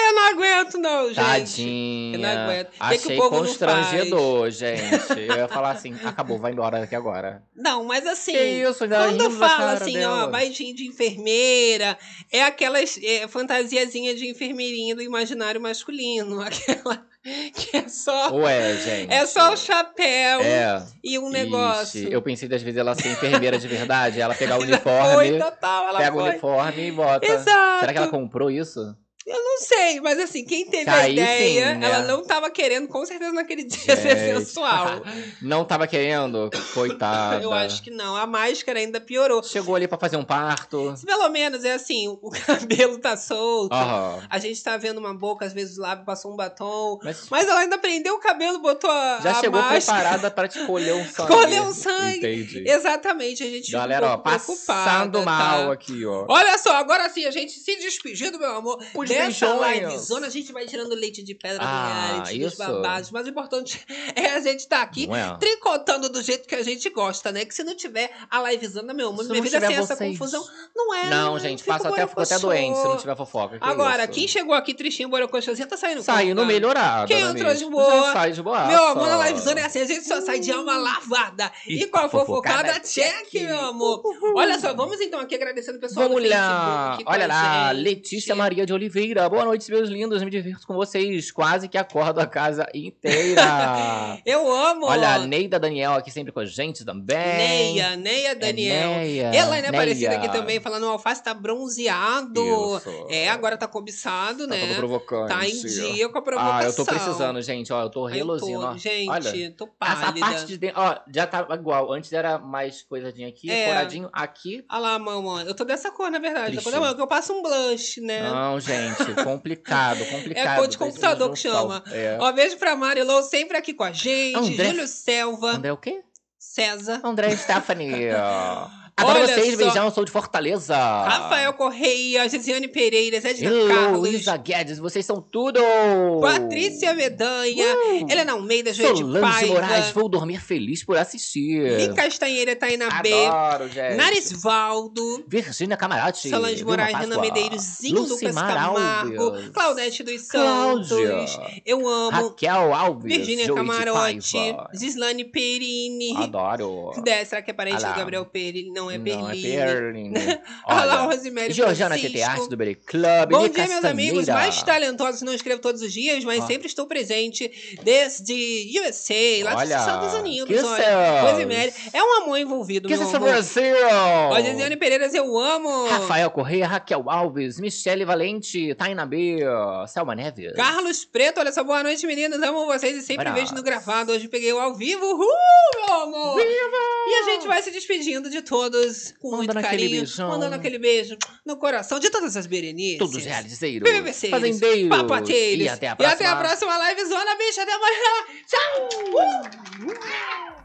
eu não aguento, não, gente! Tadinha! Eu não aguento! Achei que o povo constrangedor, gente! Eu ia falar assim, acabou, vai embora daqui agora! Não, mas assim, que isso, quando fala assim, dela. Ó, baixinho de enfermeira, é aquelas é, fantasiazinha de enfermeirinha do imaginário masculino, aquela que é só... Ué, gente! É só o chapéu é. E um negócio. Ixi, eu pensei das vezes ela ser enfermeira de verdade, ela pegar o uniforme, foi, total, ela pega o uniforme e bota. Exato! Será que ela comprou isso? Eu não sei, mas assim, quem teve tá a ideia, sim, né? Ela não tava querendo, com certeza, naquele dia gente. Ser sensual. Não tava querendo? Coitada. Eu acho que não, a máscara ainda piorou. Chegou ali pra fazer um parto. Se pelo menos, é assim, o cabelo tá solto, uhum. a gente tá vendo uma boca, às vezes o lábio passou um batom, mas, mas ela ainda prendeu o cabelo, botou a já a chegou máscara. Preparada pra te colher um sangue. Colher um sangue. Entendi. Exatamente, a gente galera, ficou ó, preocupada. Galera, passando mal tá? aqui, ó. Olha só, agora sim, a gente se despediu do meu amor. Puxa nessa livezona a gente vai tirando leite de pedra do ah, reality, dos babados. Mas o importante é a gente estar tá aqui é. tricotando do jeito que a gente gosta, né? Que se não tiver a livezona, meu amor, minha vida sem vocês. Essa confusão não é. Não, não gente, passa até, fico até doente se não tiver fofoca. Que agora, é quem chegou aqui tristinho, borocochazinha, tá saindo Saindo cara. melhorado. Quem entrou amiga? de boa. Sai de boa. Meu amor, a livezona é assim, a gente só sai de alma lavada. E com a fofocada, check, meu amor. Olha só, vamos então aqui agradecendo o pessoal do Facebook. Olha lá, Letícia Maria de Oliveira. Boa noite, meus lindos. Me divirto com vocês. Quase que acordo a casa inteira. Eu amo. Olha, a Neida Daniel aqui sempre com a gente também. Neia, Neia Daniel. É Neia, Ela é aparecida aqui também, falando: o Alface tá bronzeado. Isso. É, agora tá cobiçado, tá né? Tá todo provocante. Tá em dia com a provocação. Ah, eu tô precisando, gente. Ó, eu tô reluzindo. Tô, ó. Gente, olha, tô pálida. Essa parte de dentro, ó, já tá igual. Antes era mais coisadinha aqui, é. coradinho aqui. Olha lá, mamãe. Eu tô dessa cor, na verdade. Triste. Eu passo um blush, né? Não, gente. Complicado, complicado. É cor de computador que chama. É. Ó, beijo pra Marilou, sempre aqui com a gente. André... Júlio Selva. André o quê? César. André Stephanie. Adoro Olha vocês, só. beijão, sou de Fortaleza. Rafael Correia, Gisiane Pereira, Zé de Hello, Carlos. Luísa Guedes, vocês são tudo. Patrícia Medanha, uh, Helena Almeida, Joia de Paiva. Solange Moraes, vou dormir feliz por assistir. Li Castanheira, Tainá B. Adoro, gente. Narisvaldo. Virgínia Camarati. Solange Moraes, Renan Medeiros, Zinho Lucas Camargo. Claudete dos Santos. Cláudia. Eu amo. Raquel Alves, Virgínia Camarote. Gislane Perini. Adoro. Dez, será que é parente Alá. do Gabriel Perlini? Não. Não é Berlim. Olha lá, Rosemary Giorgiana T T Arte do Berlim Club. Bom dia, meus amigos mais talentosos. Não escrevo todos os dias, mas ah. sempre estou presente desde U S A, lá olha, dos Estados Unidos. Olha, Rosemary. É um amor envolvido, que meu amor. Brasil! Ó, Gisiane Pereira, eu amo. Rafael Correia, Raquel Alves, Michele Valente, Taina B, Selma Neves. Carlos Preto, olha só, boa noite, meninos. Amo vocês e sempre olha. vejo no gravado. Hoje peguei o ao vivo. Uhul, meu amor! Viva! E a gente vai se despedindo de todos. Com mandando muito carinho, beijão. mandando aquele beijo no coração de todas as Berenices. Todos os realizeiros, fazendeiros, papateiros. E até a próxima, e até a próxima live Zona, bicho. Até amanhã. Tchau! Uh!